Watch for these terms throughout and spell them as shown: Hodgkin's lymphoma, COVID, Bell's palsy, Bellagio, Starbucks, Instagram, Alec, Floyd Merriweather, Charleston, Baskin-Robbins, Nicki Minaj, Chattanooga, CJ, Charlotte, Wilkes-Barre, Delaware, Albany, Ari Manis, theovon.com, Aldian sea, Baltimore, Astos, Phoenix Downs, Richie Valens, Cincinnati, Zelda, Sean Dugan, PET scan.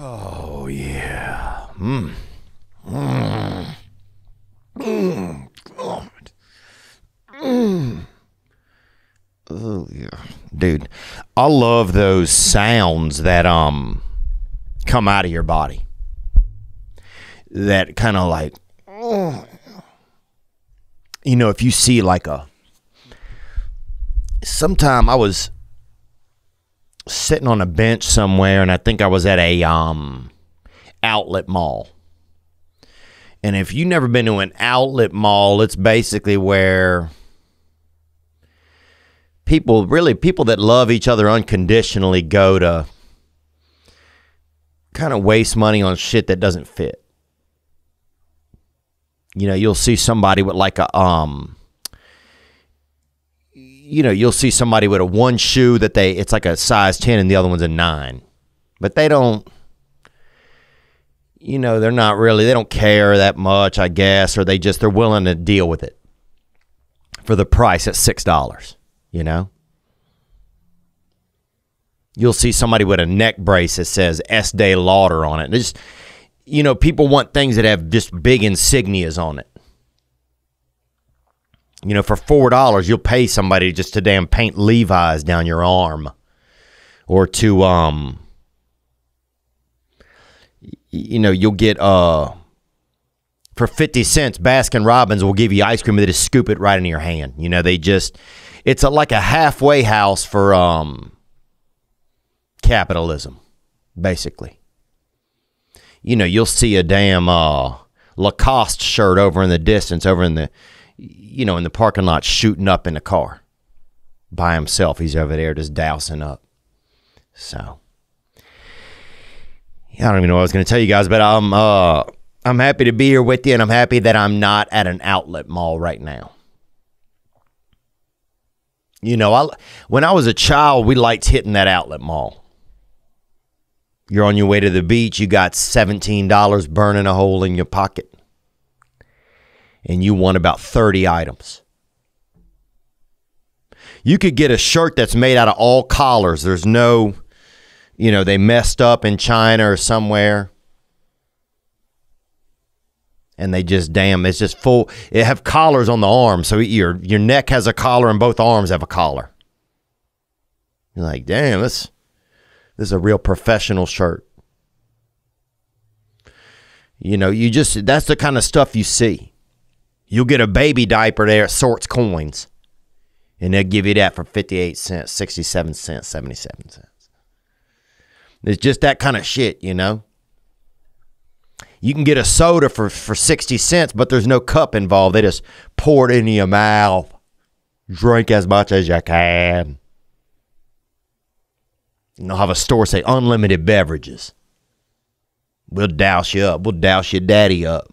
Oh, yeah. Mmm. Mmm. Mmm. God. Mmm. Oh, yeah. Dude, I love those sounds that come out of your body. That kind of like, you know, if you see like a, sometime I was sitting on a bench somewhere, and I think I was at a outlet mall. And if you've never been to an outlet mall, it's basically where people, really people that love each other unconditionally, go to kind of waste money on shit that doesn't fit. You know, you'll see somebody with like a, you know, you'll see somebody with a one shoe that they, it's like a size 10 and the other one's a 9. But they don't, you know, they're not really, they don't care that much, I guess, or they just, they're willing to deal with it for the price at $6, you know. You'll see somebody with a neck brace that says Estee Lauder on it. It's just, you know, people want things that have just big insignias on it. You know, for $4, you'll pay somebody just to damn paint Levi's down your arm, or to, you know, you'll get, for 50 cents, Baskin-Robbins will give you ice cream and they just scoop it right into your hand. You know, they just, it's a, like a halfway house for capitalism, basically. You know, you'll see a damn Lacoste shirt over in the distance, over in the, you know, in the parking lot, shooting up in the car by himself. He's over there just dousing up. So, I don't even know what I was going to tell you guys, but I'm happy to be here with you, and I'm happy that I'm not at an outlet mall right now. You know, when I was a child, we liked hitting that outlet mall. You're on your way to the beach, you got $17 burning a hole in your pocket, and you want about 30 items. You could get a shirt that's made out of all collars. There's no, you know, they messed up in China or somewhere, and they just, damn, it's just full. It have collars on the arm, so your neck has a collar and both arms have a collar. You're like, damn, that's... this is a real professional shirt. You know, you just, that's the kind of stuff you see. You'll get a baby diaper there that sorts coins, and they'll give you that for 58 cents, 67 cents, 77 cents. It's just that kind of shit, you know. You can get a soda for 60 cents, but there's no cup involved. They just pour it into your mouth. Drink as much as you can. And they'll have a store say unlimited beverages. We'll douse you up. We'll douse your daddy up.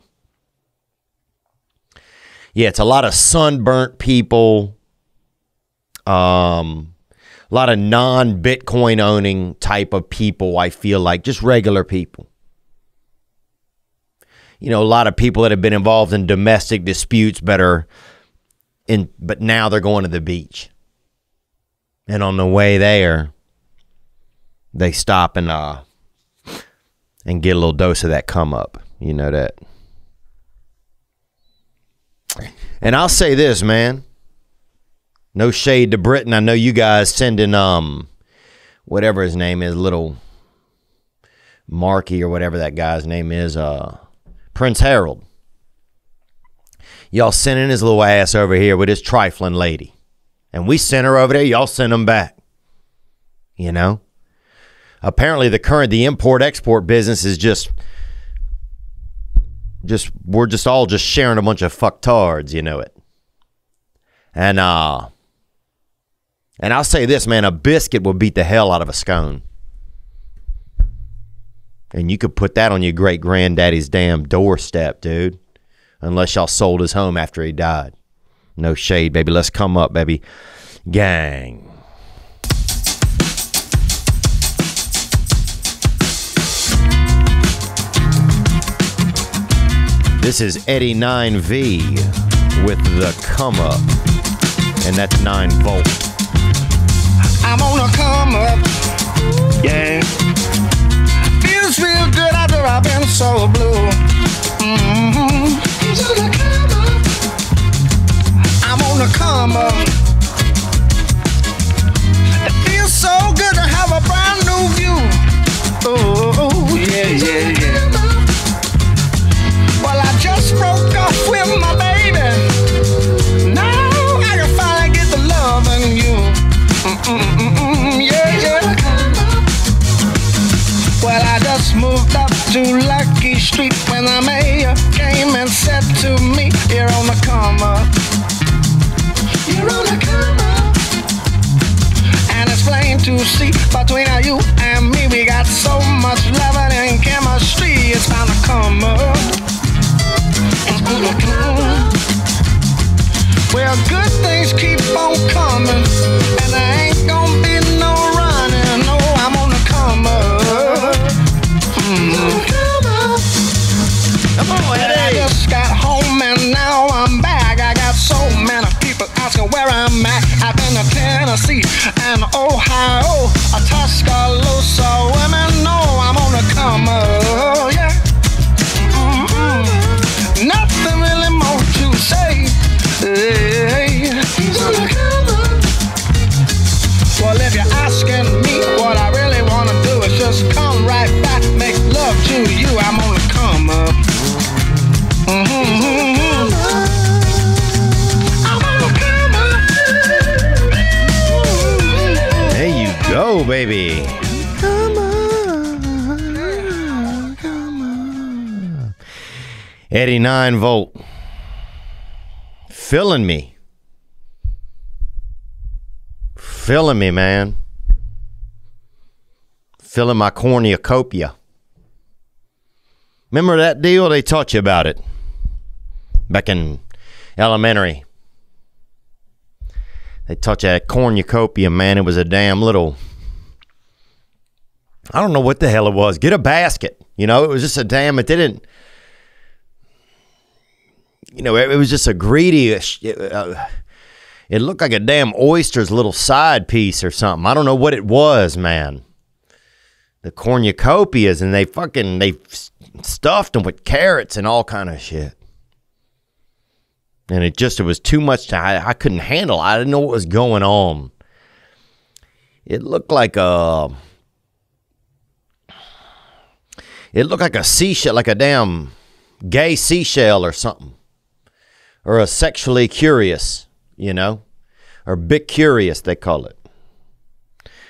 Yeah, it's a lot of sunburnt people. A lot of non-Bitcoin owning type of people, I feel like. Just regular people. You know, a lot of people that have been involved in domestic disputes, but now they're going to the beach. And on the way there, they stop and get a little dose of that come up. You know that. And I'll say this, man. No shade to Britain. I know you guys sending whatever his name is, little Marky or whatever that guy's name is, Prince Harold. Y'all sending his little ass over here with his trifling lady. And we sent her over there, y'all send him back. You know? Apparently, the import-export business is just we're just all just sharing a bunch of fucktards, you know it. And I'll say this, man, a biscuit will beat the hell out of a scone. And you could put that on your great-granddaddy's damn doorstep, dude. Unless y'all sold his home after he died. No shade, baby. Let's come up, baby. Gang. This is Eddie 9V with the come up, and that's 9 volt. I'm on a come up, yeah. Feels real so blue. I'm on the come up. It feels so good to have a brand new view. Oh, yeah, yeah, yeah. Well, I just broke up with my baby. Now I can finally get the love in you. Yeah, yeah. Well, I just moved up to Lucky Street when the mayor came and said to me, you're on the come up. You're on the come up. And it's plain to see between you and me, we got so much love and chemistry. It's bound to come up. It's bound to come up. Well, good things keep on coming, and there ain't gonna be no running. No, I'm on the come up. Come up. Come on, I just got home and now I'm back. I got so many people asking where I'm at. I've been to Tennessee and Ohio, a Tuscaloosa. Women know I'm on the come up, yeah. Mm-hmm. Nothing really more to say. Hey, he's on the come up. Well, if you're asking me what I really want to do is just come right back, make love to you. I'm on the come up. Mm-hmm. Go, baby. Come on, come on. 89 volt. Filling me, man. Filling my cornucopia. Remember that deal? They taught you about it back in elementary. They taught you that cornucopia, man. It was a damn little, I don't know what the hell it was. Get a basket. You know, it was just a damn, it didn't, you know, it was just a greedy, it looked like a damn oyster's little side piece or something. I don't know what it was, man. The cornucopias, and they fucking, they stuffed them with carrots and all kind of shit. And it just, it was too much to, I couldn't handle. I didn't know what was going on. It looked like a seashell, like a damn gay seashell or something. Or a sexually curious, you know. Or big curious, they call it.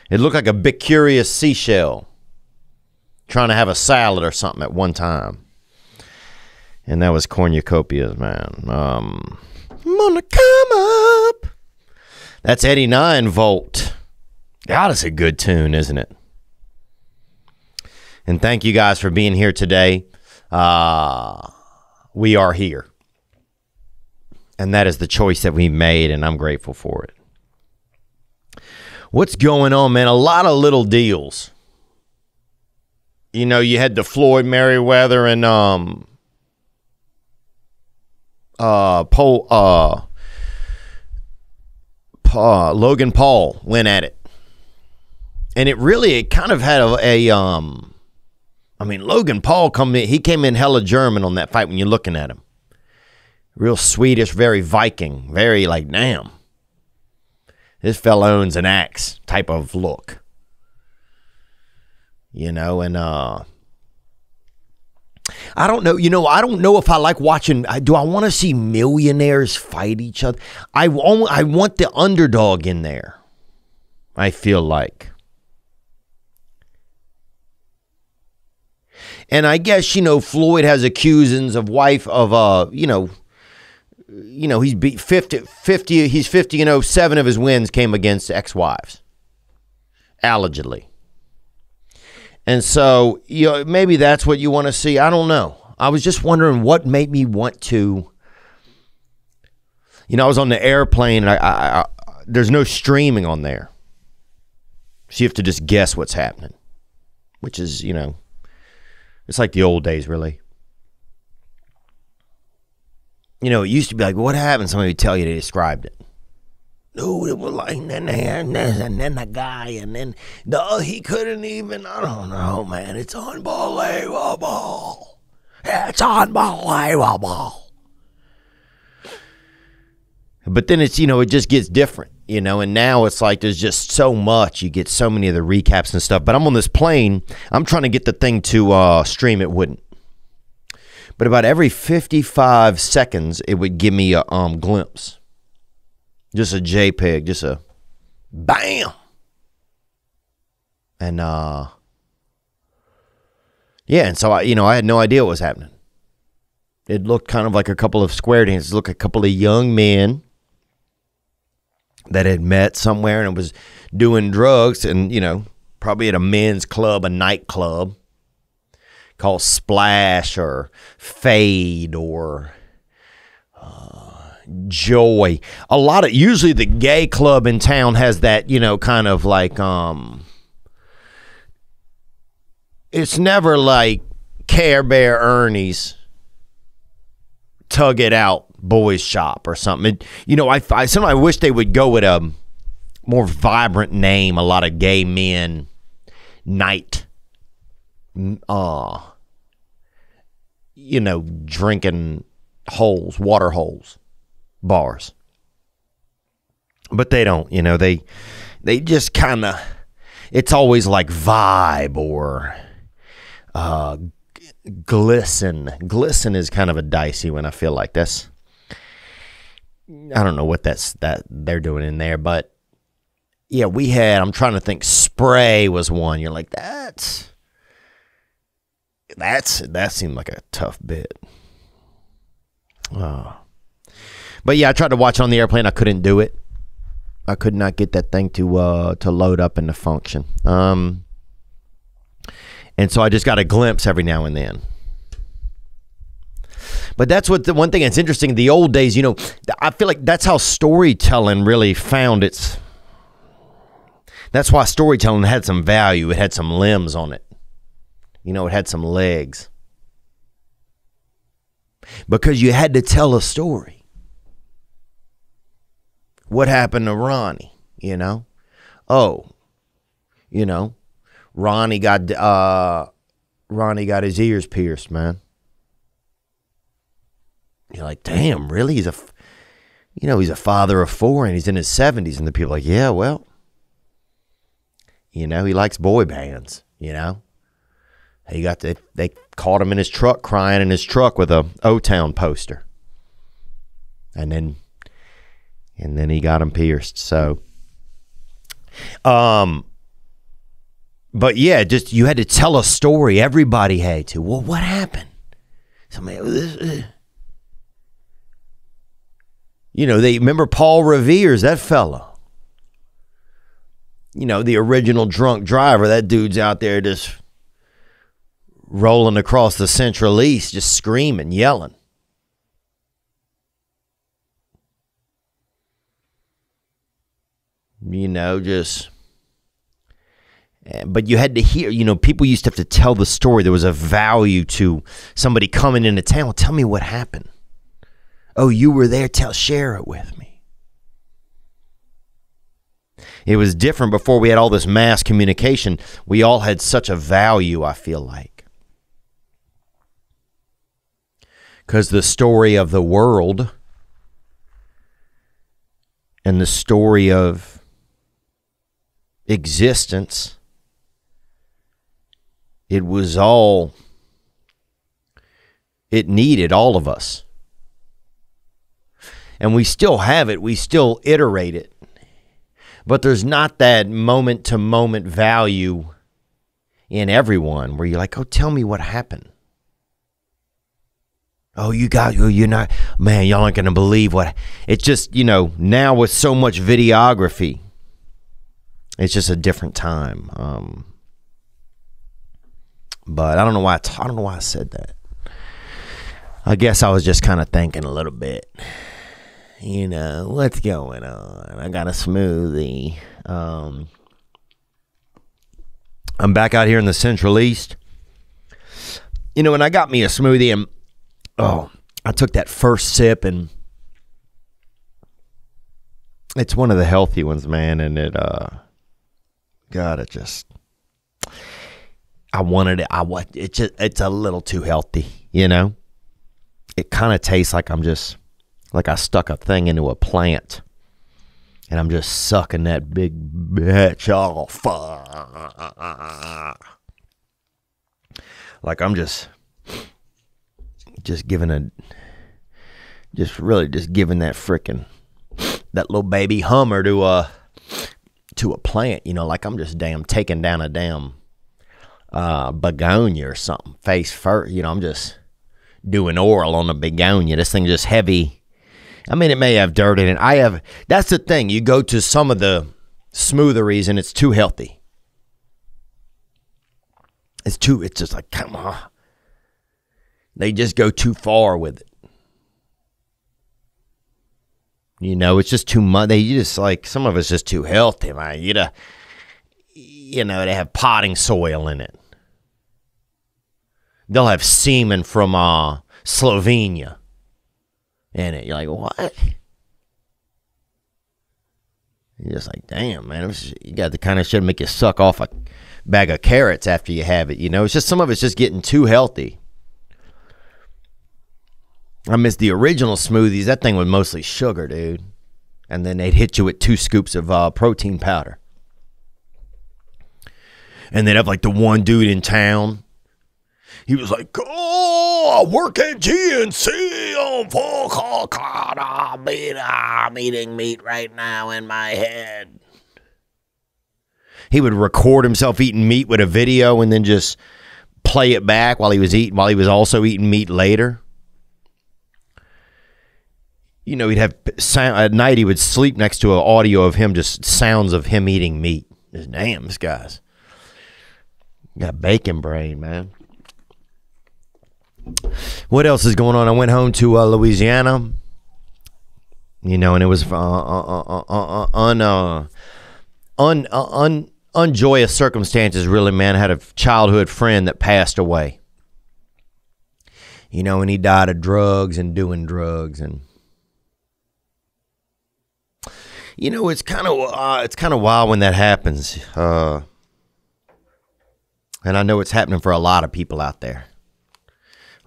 It looked like a big curious seashell. Trying to have a salad or something at one time. And that was cornucopias, man. I'm on the come up. That's 89 volt. God, it's a good tune, isn't it? And thank you guys for being here today. We are here. And that is the choice that we made, and I'm grateful for it. What's going on, man? A lot of little deals. You know, you had the Floyd Merriweather and... Logan Paul went at it, and it kind of had a I mean, Logan Paul came in hella German on that fight when you're looking at him. Real Swedish, very Viking, very like, damn, this fella owns an axe type of look, you know. And I don't know. You know, I don't know if I like watching. Do I want to see millionaires fight each other? I want the underdog in there, I feel like. And I guess, you know, Floyd has accusations of wife of, he's beat 50. He's 50 and 0. 7 of his wins came against ex-wives, allegedly. And so, you know, maybe that's what you want to see. I don't know. I was just wondering what made me want to. You know, I was on the airplane, and I there's no streaming on there. So you have to just guess what's happening, which is, you know, it's like the old days, really. You know, it used to be like, what happened? Somebody would tell you, they described it. No, it was like, and then the guy, and then he couldn't even, I don't know, man. It's unbelievable. It's unbelievable. But then it's, you know, it just gets different, you know, and now it's like there's just so much. You get so many of the recaps and stuff. But I'm on this plane. I'm trying to get the thing to stream. It wouldn't. But about every 55 seconds, it would give me a glimpse. Just a JPEG, just a bam. And, yeah, and so, I had no idea what was happening. It looked kind of like a couple of square dances. It looked like a couple of young men that had met somewhere and was doing drugs and, you know, probably at a men's club, a nightclub called Splash or Fade or Joy. A lot of, usually the gay club in town has that, you know, kind of like, it's never like Care Bear Ernie's Tug It Out Boys Shop or something. It, you know, I sometimes wish they would go with a more vibrant name. A lot of gay men night, you know, drinking holes, water holes, bars. But they don't, you know, they just kind of, it's always like Vibe or Glisten. Glisten is kind of a dicey one. I feel like that's, I don't know what that they're doing in there, but yeah, we had, I'm trying to think, Spray was one. You're like, that seemed like a tough bit. But yeah, I tried to watch it on the airplane. I couldn't do it. I could not get that thing to load up and to function. And so I just got a glimpse every now and then. But that's what the one thing that's interesting. The old days, you know, I feel like that's how storytelling really found its. That's why storytelling had some value. It had some limbs on it. You know, it had some legs. Because you had to tell a story. What happened to Ronnie, you know? Oh, you know, Ronnie got his ears pierced, man. You're like, damn, really? He's a, you know, he's a father of four and he's in his 70s. And the people are like, yeah, well, you know, he likes boy bands, you know? He got to, they caught him in his truck crying in his truck with a O-Town poster. And then he got him pierced. So, but yeah, just you had to tell a story. Everybody had to. Well, what happened? Somebody, you know, they remember Paul Revere's that fellow. You know, the original drunk driver. That dude's out there just rolling across the Central East, just screaming, yelling. You know, just, but you had to hear, you know, people used to have to tell the story. There was a value to somebody coming into town. Tell me what happened. Oh, you were there. Share it with me. It was different before we had all this mass communication. We all had such a value, I feel like. Because the story of the world and the story of existence, it was all, it needed all of us. And we still have it. We still iterate it. But there's not that moment to moment value in everyone where you're like, oh, tell me what happened. Oh, you guys, you're not, man, y'all aren't going to believe what, it's just, you know, now with so much videography, it's just a different time. But I don't know why, I don't know why I said that. I guess I was just kind of thinking a little bit, you know, what's going on? I got a smoothie. I'm back out here in the Central East, you know, and I got me a smoothie and, oh, I took that first sip and it's one of the healthy ones, man. And it, God, it just, I wanted it. It's a little too healthy. you know? It kind of tastes like I'm just, like I stuck a thing into a plant and I'm just sucking that big bitch off. Like I'm just giving a, just really just giving that frickin', that little baby hummer to a plant, you know, like I'm just damn taking down a damn begonia or something, face first, you know, I'm just doing oral on a begonia. This thing's just heavy. I mean, it may have dirt in it. I have, that's the thing. You go to some of the smootheries and it's too healthy. It's too, it's just like, come on. They just go too far with it. You know, it's just too much. They just like, some of it's just too healthy, man. You know, they have potting soil in it. They'll have semen from Slovenia in it. You're like, what? You're just like, damn, man. You got the kind of shit that make you suck off a bag of carrots after you have it. You know, it's just some of it's just getting too healthy. I miss the original smoothies. That thing was mostly sugar, dude. And then they'd hit you with 2 scoops of protein powder. And they'd have like the one dude in town. He was like, oh, I work at GNC on full Calcutta. I'm eating meat right now in my head. He would record himself eating meat with a video and then just play it back while he was eating, while he was also eating meat later. You know, he'd have sound, at night he would sleep next to an audio of him, just sounds of him eating meat. Just, damn, this guy's got bacon brain, man. What else is going on? I went home to Louisiana, you know, and it was unjoyous circumstances, really, man. I had a childhood friend that passed away, you know, and he died of drugs and doing drugs. And you know, it's kind of wild when that happens, and I know it's happening for a lot of people out there.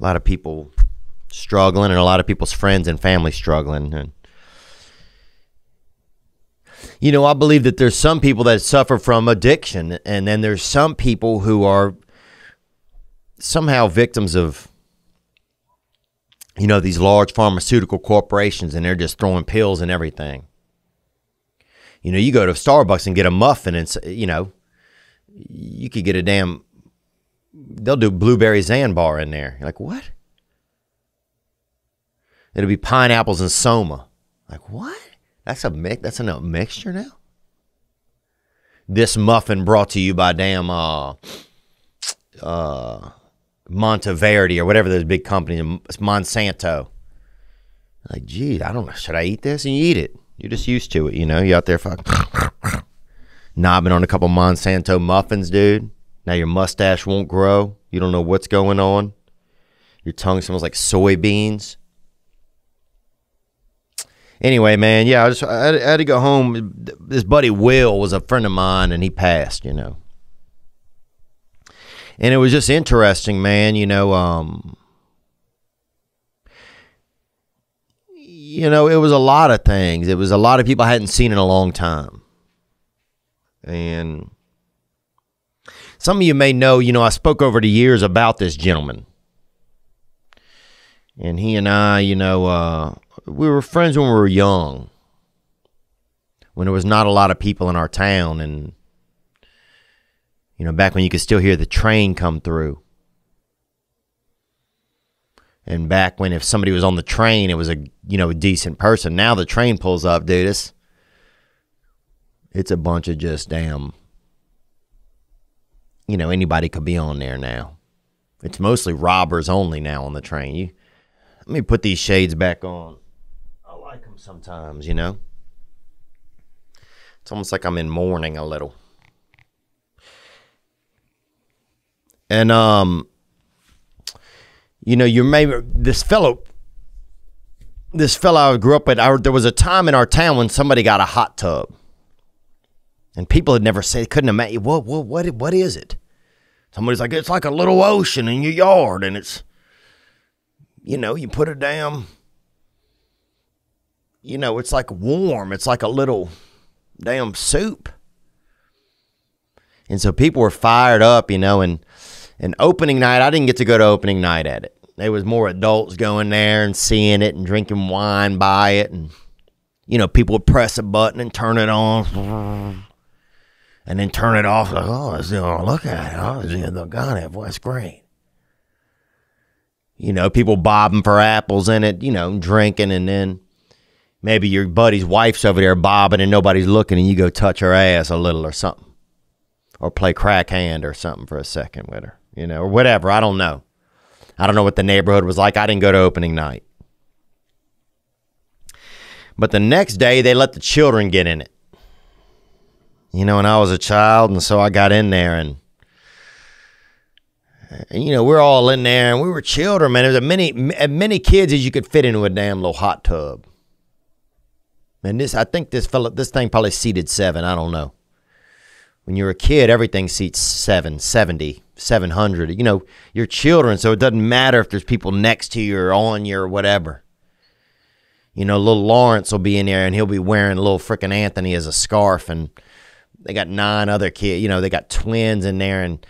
A lot of people struggling, and a lot of people's friends and family struggling. And you know, I believe that there's some people that suffer from addiction, and then there's some people who are somehow victims of, you know, these large pharmaceutical corporations, and they're just throwing pills and everything. You know, you go to Starbucks and get a muffin, and you know, you could get a damn, they'll do blueberry Zanbar in there. You're like, what? It'll be pineapples and Soma. Like, what? That's a mix. That's a mixture now. This muffin brought to you by damn Monteverdi or whatever those big companies. It's Monsanto. Like, geez, I don't know. Should I eat this? And you eat it. You're just used to it, you know. You're out there fucking knobbing on a couple Monsanto muffins, dude. Now your mustache won't grow. You don't know what's going on. Your tongue smells like soybeans. Anyway, man, yeah, I had to go home. This buddy Will was a friend of mine, and he passed, you know. And it was just interesting, man, you know, you know, it was a lot of things. It was a lot of people I hadn't seen in a long time. And some of you may know, you know, I spoke over the years about this gentleman. And he and I, you know, we were friends when we were young. When there was not a lot of people in our town. And, you know, back when you could still hear the train come through. And back when if somebody was on the train, it was a, you know, a decent person. Now the train pulls up, dude. It's a bunch of just damn, you know, anybody could be on there now. It's mostly robbers only now on the train. Let me put these shades back on. I like them sometimes, you know. It's almost like I'm in mourning a little. And, you know, you may, this fellow I grew up with, there was a time in our town when somebody got a hot tub. And people had never said, couldn't imagine, what is it? Somebody's like, it's like a little ocean in your yard, and it's you know, you put a damn, you know, it's like warm. It's like a little damn soup. And so people were fired up, you know, and opening night, I didn't get to go to opening night at it. There was more adults going there and seeing it and drinking wine by it. And, you know, people would press a button and turn it on and then turn it off. Like, oh, look at it. Oh, they got it. Boy, it's great. You know, people bobbing for apples in it, you know, drinking. And then maybe your buddy's wife's over there bobbing and nobody's looking and you go touch her ass a little or something. Or play crack hand or something for a second with her, you know, or whatever. I don't know. I don't know what the neighborhood was like. I didn't go to opening night. But the next day, they let the children get in it. You know, and I was a child, and so I got in there, and you know, we're all in there, and we were children, man. There was as many kids as you could fit into a damn little hot tub. And this, I think this thing probably seated 7. I don't know. When you're a kid, everything seats 770, 700. You know, you're children, so it doesn't matter if there's people next to you or on you or whatever. You know, little Lawrence will be in there, and he'll be wearing little frickin' Anthony as a scarf, and they got 9 other kids. You know, they got twins in there, and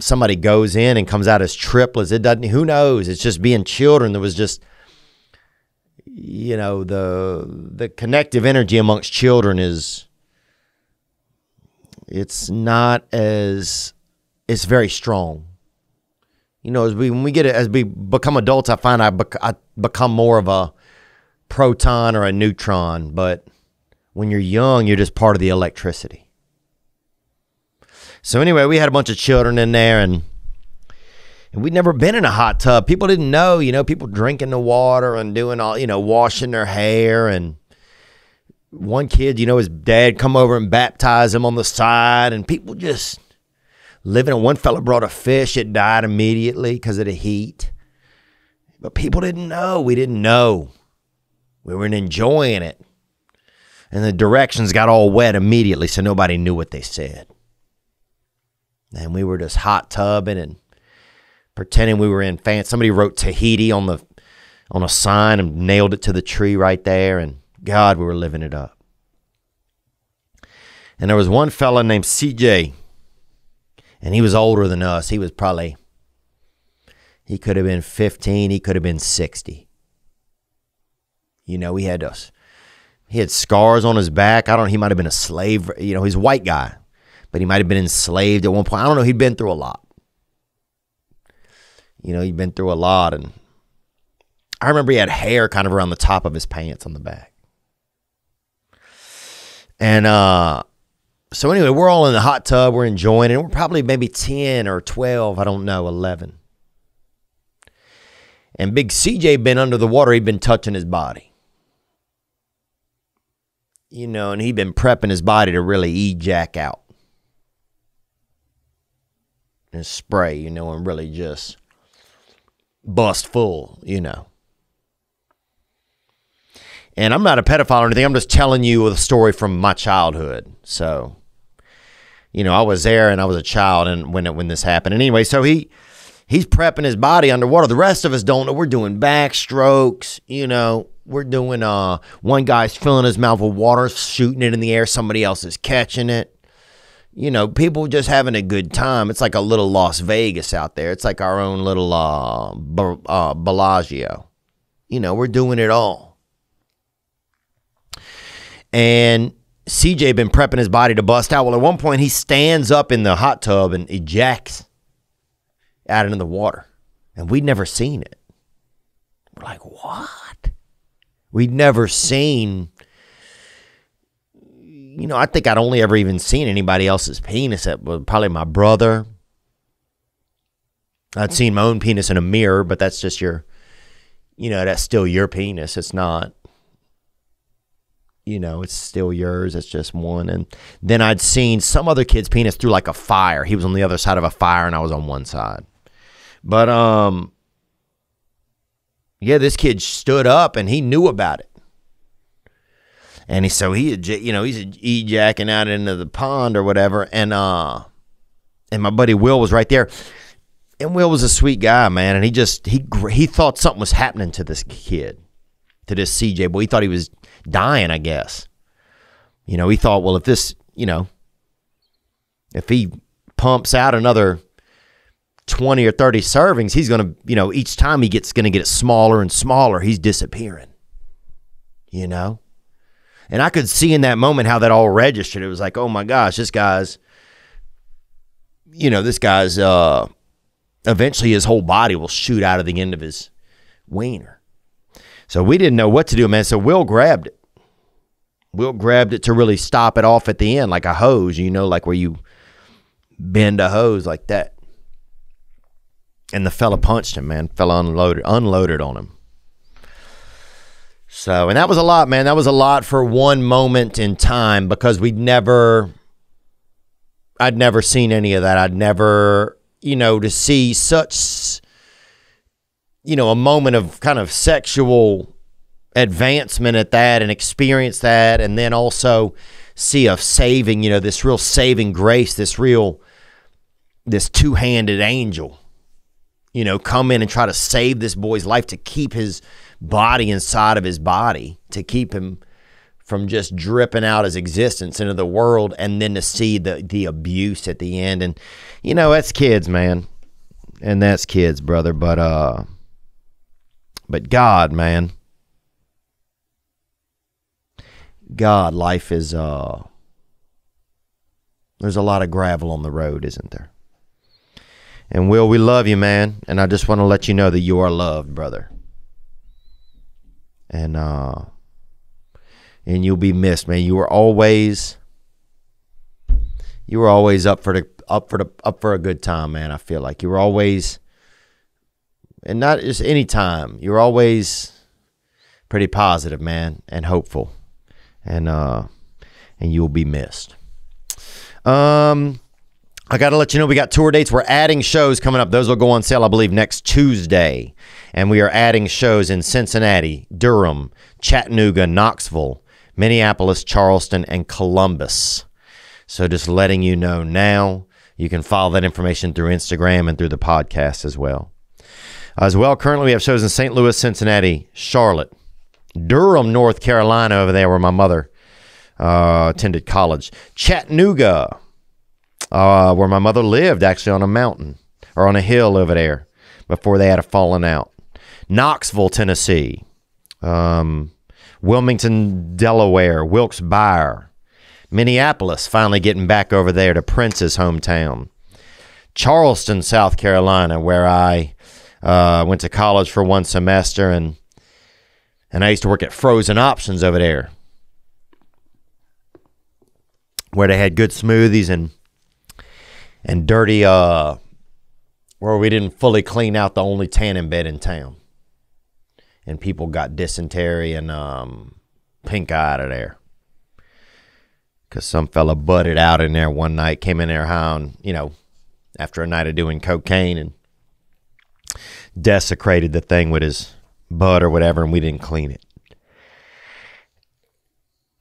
somebody goes in and comes out as triplets. It doesn't. Who knows? It's just being children. There was just, you know, the connective energy amongst children is. It's not as, it's very strong. You know, as we become adults, I find I become more of a proton or a neutron. But when you're young, you're just part of the electricity. So anyway, we had a bunch of children in there, and we'd never been in a hot tub. People didn't know, you know, people drinking the water and doing all, you know, washing their hair. And one kid, you know, his dad come over and baptize him on the side, and people just living. And one fella brought a fish. It died immediately because of the heat. But people didn't know. We didn't know. We weren't enjoying it. And the directions got all wet immediately, so nobody knew what they said. And we were just hot tubbing and pretending we were in fancy. Somebody wrote Tahiti on a sign and nailed it to the tree right there, and God, we were living it up. And there was one fella named CJ, and he was older than us. He was probably, he could have been 15, he could have been 60. You know, he had scars on his back. He might have been a slave, you know, he's a white guy, but he might have been enslaved at one point. I don't know, he'd been through a lot. You know, he'd been through a lot, and I remember he had hair kind of around the top of his pants on the back. And so anyway, we're all in the hot tub. We're enjoying it. We're probably maybe 10 or 12. I don't know, 11. And big CJ been under the water. He'd been touching his body. You know, and he'd been prepping his body to really ejac out. And spray, you know, and really just bust full, you know. And I'm not a pedophile or anything. I'm just telling you a story from my childhood. So, you know, I was there and I was a child and when this happened. And anyway, so he's prepping his body underwater. The rest of us don't know. We're doing backstrokes, you know. We're doing, one guy's filling his mouth with water, shooting it in the air. Somebody else is catching it. You know, people just having a good time. It's like a little Las Vegas out there. It's like our own little Bellagio. You know, we're doing it all. And CJ been prepping his body to bust out. Well, at one point, he stands up in the hot tub and ejects out into the water. And we'd never seen it. We're like, what? We'd never seen, you know, I think I'd only ever even seen anybody else's penis. That was probably my brother. I'd seen my own penis in a mirror, but that's just your, you know, that's still your penis. It's not. You know, it's still yours. It's just one. And then I'd seen some other kid's penis through like a fire. He was on the other side of a fire and I was on one side. But, yeah, this kid stood up and he knew about it. And he's ejacking out into the pond or whatever. And my buddy Will was right there. And Will was a sweet guy, man, and he thought something was happening to this kid, to this CJ. But he thought he was dying, I guess. You know, he thought, well, if this, you know, if he pumps out another 20 or 30 servings, he's going to, you know, each time he gets going to get it smaller and smaller. He's disappearing, you know. And I could see in that moment how that all registered. It was like, oh my gosh, this guy's, you know, this guy's, eventually his whole body will shoot out of the end of his wiener. So we didn't know what to do, man. So Will grabbed it. Will grabbed it to really stop it off at the end, like a hose, you know, like where you bend a hose like that. And the fella punched him, man. Fella unloaded on him. So, and that was a lot, man. That was a lot for one moment in time, because I'd never seen any of that. I'd never, you know, to see such, you know, a moment of kind of sexual advancement at that, and experience that, and then also see a saving, you know, this real saving grace, this two-handed angel, you know, come in and try to save this boy's life, to keep his body inside of his body, to keep him from just dripping out his existence into the world, and then to see the abuse at the end. And, you know, that's kids, man. And that's kids, brother. But God, man. God, life is, there's a lot of gravel on the road, isn't there? And Will, we love you, man. And I just want to let you know that you are loved, brother. And you'll be missed, man. You were always up for a good time, man. I feel like you were always, and not just any time, you were always pretty positive, man, and hopeful. And you'll be missed. I got to let you know, we got tour dates. We're adding shows coming up. Those will go on sale, I believe, next Tuesday. And we are adding shows in Cincinnati, Durham, Chattanooga, Knoxville, Minneapolis, Charleston, and Columbus. So just letting you know now. You can follow that information through Instagram and through the podcast as well. Currently we have shows in St. Louis, Cincinnati, Charlotte, Durham, North Carolina, over there where my mother attended college, Chattanooga, where my mother lived, actually, on a mountain, or on a hill over there before they had a falling out, Knoxville, Tennessee, Wilmington, Delaware, Wilkes-Barre, Minneapolis, finally getting back over there to Prince's hometown, Charleston, South Carolina, where I went to college for one semester, and I used to work at Frozen Options over there, where they had good smoothies and dirty, where we didn't fully clean out the only tanning bed in town. And people got dysentery and pink eye out of there, because some fella butted out in there one night, came in there high on, you know, after a night of doing cocaine, and desecrated the thing with his butt or whatever, and we didn't clean it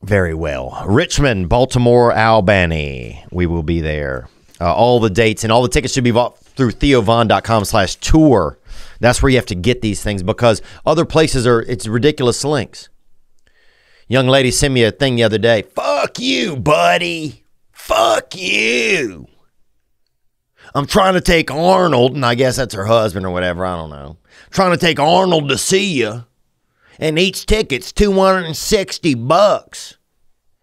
very well. Richmond, Baltimore, Albany, we will be there. All the dates and all the tickets should be bought through theovon.com/tour. That's where you have to get these things, because other places are, it's ridiculous links. Young lady sent me a thing the other day. Fuck you, buddy. Fuck you. I'm trying to take Arnold, and I guess that's her husband or whatever, I don't know. Trying to take Arnold to see you, and each ticket's $260.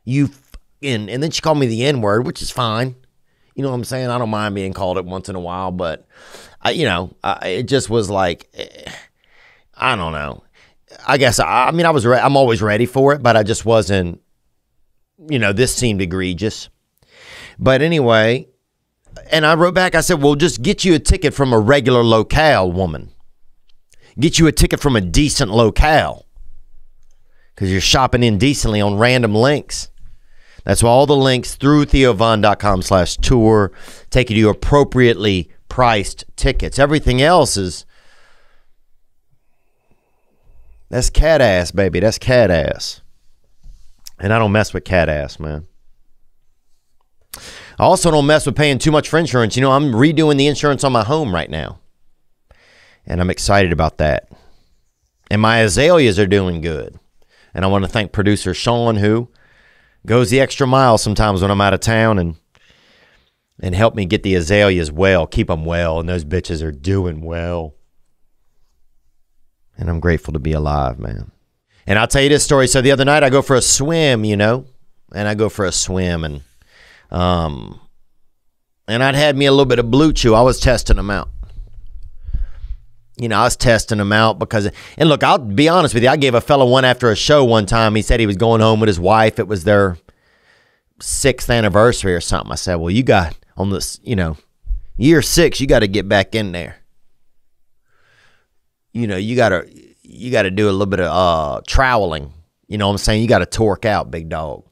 You fucking, and then she called me the N-word, which is fine. You know what I'm saying? I don't mind being called it once in a while, but, it just was like, I don't know. I guess, I'm always ready for it, but I just wasn't, you know, this seemed egregious. But anyway, and I wrote back, I said, well, just get you a ticket from a regular locale, woman. Get you a ticket from a decent locale, because you're shopping indecently on random links. That's why all the links through theovon.com/tour take you to appropriately priced tickets. Everything else is, that's cat ass, baby. That's cat ass. And I don't mess with cat ass, man. I also don't mess with paying too much for insurance. You know, I'm redoing the insurance on my home right now. and I'm excited about that. And my azaleas are doing good. And I want to thank producer Sean, who goes the extra mile sometimes when I'm out of town and help me get the azaleas well, keep them well, and those bitches are doing well. And I'm grateful to be alive, man. And I'll tell you this story. So the other night I go for a swim, you know, and I go for a swim, and I'd had me a little bit of BlueChew. I was testing them out. You know, I was testing them out because, and look, I'll be honest with you. I gave a fella one after a show one time. He said he was going home with his wife. It was their 6th anniversary or something. I said, well, you got on this, you know, year 6, you got to get back in there. You know, you got to do a little bit of troweling. You know what I'm saying? You got to torque out, big dog.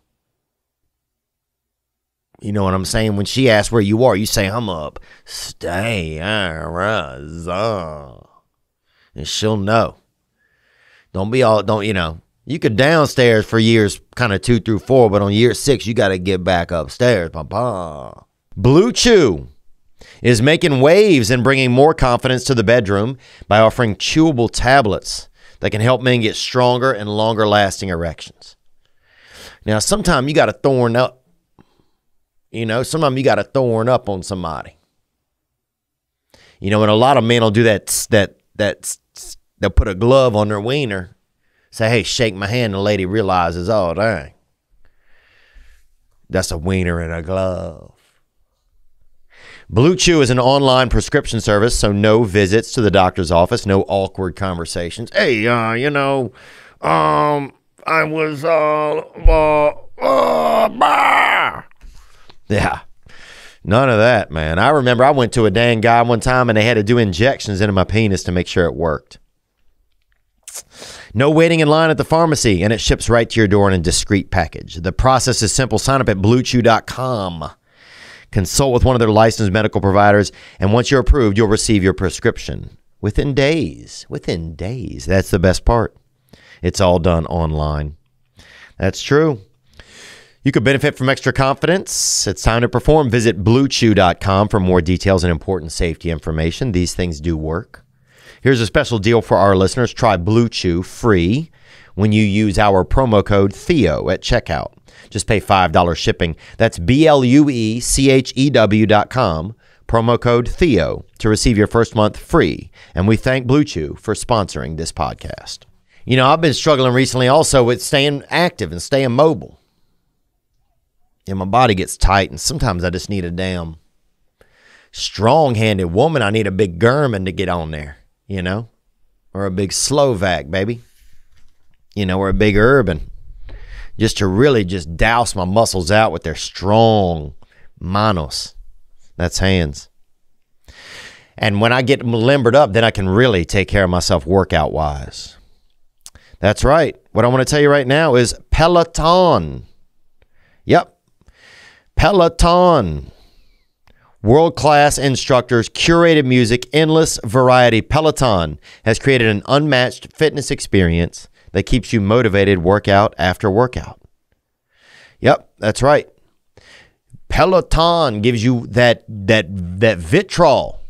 You know what I'm saying? When she asks where you are, you say, I'm up. Stay. And she'll know. Don't be all, don't, you know. You could downstairs for years, kind of 2 through 4, but on year 6, you got to get back upstairs. Papa. Blue Chew is making waves and bringing more confidence to the bedroom by offering chewable tablets that can help men get stronger and longer lasting erections. Now, sometimes you got to thorn up. You know, sometimes you got to thorn up on somebody. You know, and a lot of men will do that. They'll put a glove on their wiener, say, hey, shake my hand. The lady realizes, oh, dang, that's a wiener and a glove. Blue Chew is an online prescription service, so no visits to the doctor's office, no awkward conversations. Hey, you know, I was, bah! Yeah, none of that, man. I remember I went to a dang guy one time and they had to do injections into my penis to make sure it worked. No waiting in line at the pharmacy, and it ships right to your door in a discreet package. The process is simple. Sign up at BlueChew.com. Consult with one of their licensed medical providers, and once you're approved, you'll receive your prescription within days. Within days. That's the best part. It's all done online. That's true. You could benefit from extra confidence. It's time to perform. Visit BlueChew.com for more details and important safety information. These things do work. Here's a special deal for our listeners. Try Blue Chew free when you use our promo code Theo at checkout. Just pay $5 shipping. That's BlueChew.com, promo code Theo, to receive your first month free. And we thank Blue Chew for sponsoring this podcast. You know, I've been struggling recently also with staying active and staying mobile. And my body gets tight, and sometimes I just need a damn strong-handed woman. I need a big German to get on there, you know, or a big Slovak, baby, you know, or a big Urban, just to really just douse my muscles out with their strong manos. That's hands. And when I get limbered up, then I can really take care of myself workout-wise. That's right. What I want to tell you right now is Peloton. Yep. Peloton, world-class instructors, curated music, endless variety. Peloton has created an unmatched fitness experience that keeps you motivated workout after workout. Yep, that's right. Peloton gives you that vitriol,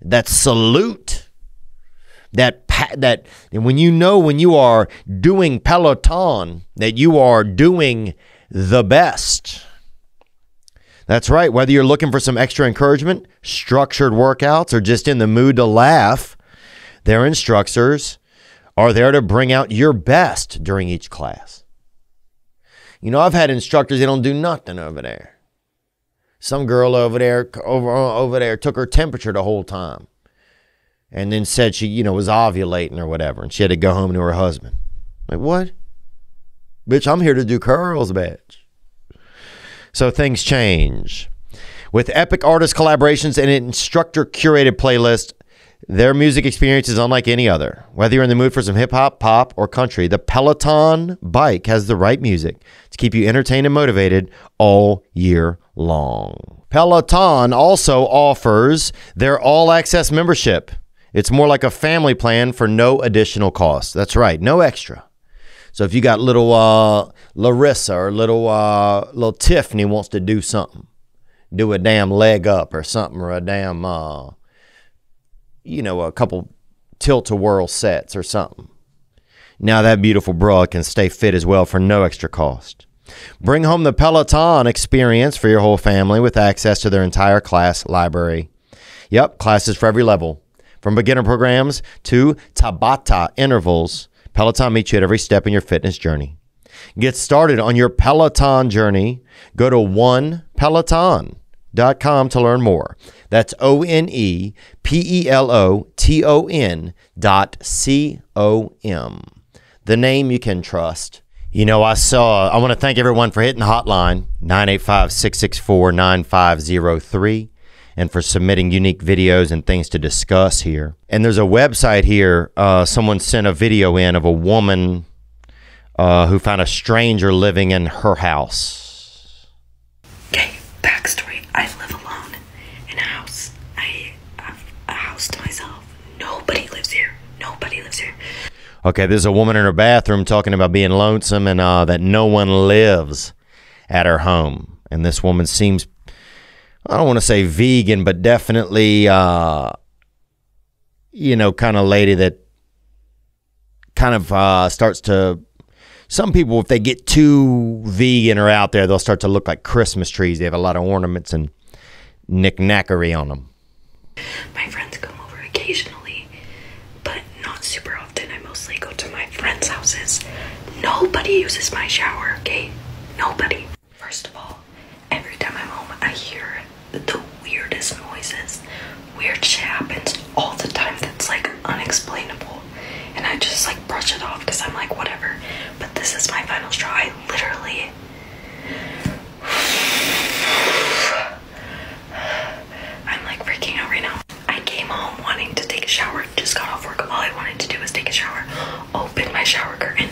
that salute, that and when you know when you are doing Peloton that you are doing the best. That's right. Whether you're looking for some extra encouragement, structured workouts, or just in the mood to laugh, their instructors are there to bring out your best during each class. You know, I've had instructors, they don't do nothing over there. Some girl over there took her temperature the whole time and then said she, you know, was ovulating or whatever, and she had to go home to her husband. Like, what? Bitch, I'm here to do curls, bitch. So things change. With epic artist collaborations and an instructor-curated playlist, their music experience is unlike any other. Whether you're in the mood for some hip-hop, pop, or country, the Peloton bike has the right music to keep you entertained and motivated all year long. Peloton also offers their all-access membership. It's more like a family plan for no additional cost. That's right, no extra. So if you got little Larissa or little Tiffany wants to do something, do a damn leg up or something, or a damn you know, a couple tilt-a-whirl sets or something. Now that beautiful broad can stay fit as well for no extra cost. Bring home the Peloton experience for your whole family with access to their entire class library. Yep, classes for every level. From beginner programs to Tabata intervals, Peloton meets you at every step in your fitness journey. Get started on your Peloton journey. Go to onepeloton.com to learn more. That's onepeloton.com. The name you can trust. You know, I want to thank everyone for hitting the hotline, 985-664-9503, and for submitting unique videos and things to discuss here. And there's a website here. Someone sent a video in of a woman who found a stranger living in her house. Okay, backstory. I live alone in a house. I have a house to myself. Nobody lives here. Nobody lives here. Okay, there's a woman in her bathroom talking about being lonesome and that no one lives at her home. And this woman seems, I don't want to say vegan, but definitely, you know, kind of lady that kind of starts to, some people, if they get too vegan or out there, they'll start to look like Christmas trees. They have a lot of ornaments and knickknackery on them. My friends come over occasionally, but not super often. Go to my friends' houses. Nobody uses my shower, okay? Nobody. First of all, every time I'm home, I hear the weirdest noises. Weird shit happens all the time that's like unexplainable. And I just like brush it off because I'm like, whatever. But this is my final straw. I literally... I'm like freaking out right now. I came home wanting to take a shower. Just got off work. All I wanted to do was take a shower. Open my shower curtain.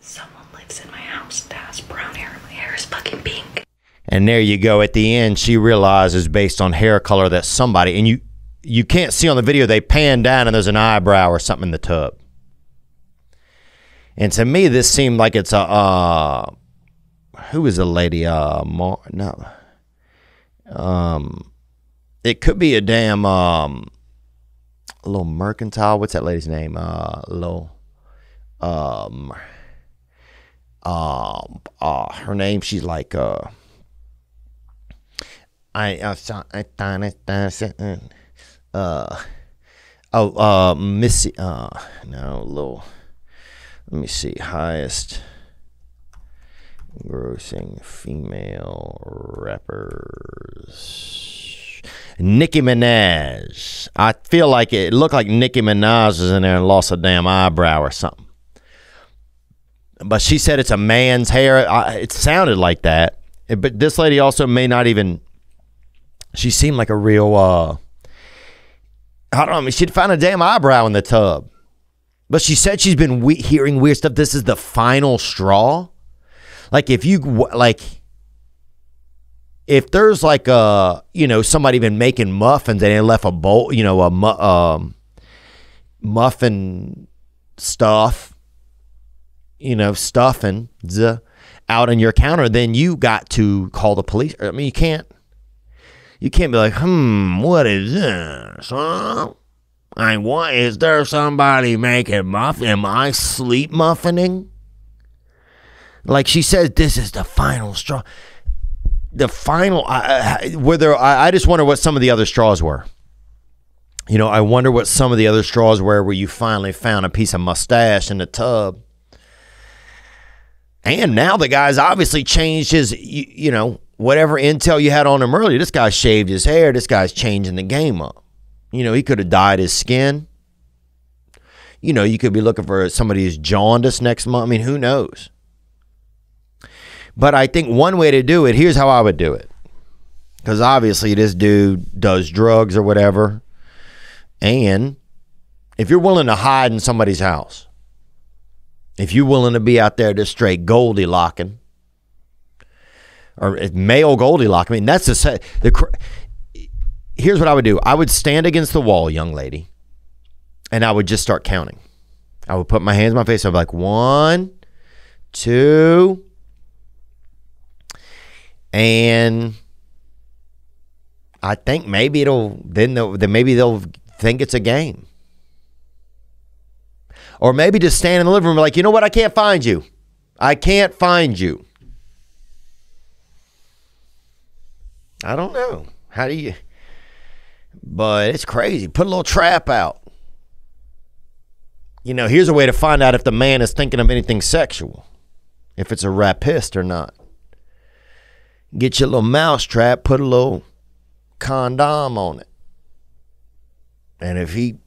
Someone lives in my house that has brown hair. My hair is fucking pink. And there you go. At the end, she realizes based on hair color that somebody, and you can't see on the video, they pan down and there's an eyebrow or something in the tub. And to me, this seemed like it's a, who is the lady? It could be a damn a little mercantile. What's that lady's name? Her name. She's like Missy. No, little. Let me see. Highest grossing female rappers, Nicki Minaj. I feel like it looked like Nicki Minaj was in there and lost a damn eyebrow or something. But she said it's a man's hair. It sounded like that. But this lady also may not even, she seemed like a real, I don't know, I mean, she'd find a damn eyebrow in the tub. But she said she's been hearing weird stuff. This is the final straw. Like if you like, if there's like a, you know, somebody been making muffins and they left a bowl, you know, a muffin stuff, you know, stuffing out on your counter, then you got to call the police. I mean, you can't be like, what is this? Huh? I what is there somebody making muffin? Am I sleep muffining? Like she says, this is the final straw. The final, I just wonder what some of the other straws were. You know, I wonder what some of the other straws were where you finally found a piece of mustache in the tub. And now the guy's obviously changed his, you know, whatever intel you had on him earlier. This guy shaved his hair. This guy's changing the game up. You know, he could have dyed his skin. You know, you could be looking for somebody who's jaundiced next month. I mean, who knows? But I think one way to do it, here's how I would do it. Because obviously this dude does drugs or whatever. And if you're willing to hide in somebody's house, if you're willing to be out there just straight Goldilocking, or male Goldilocking, I mean, that's the here's what I would do. I would stand against the wall, young lady, and I would just start counting. I would put my hands on my face. I'd be like, 1, 2... And I think maybe it'll maybe they'll think it's a game. Or maybe just stand in the living room and be like, you know what? I can't find you. I can't find you. I don't know. How do you? But it's crazy. Put a little trap out. You know, here's a way to find out if the man is thinking of anything sexual. If it's a rapist or not. Get your little mouse trap. Put a little condom on it. And if he,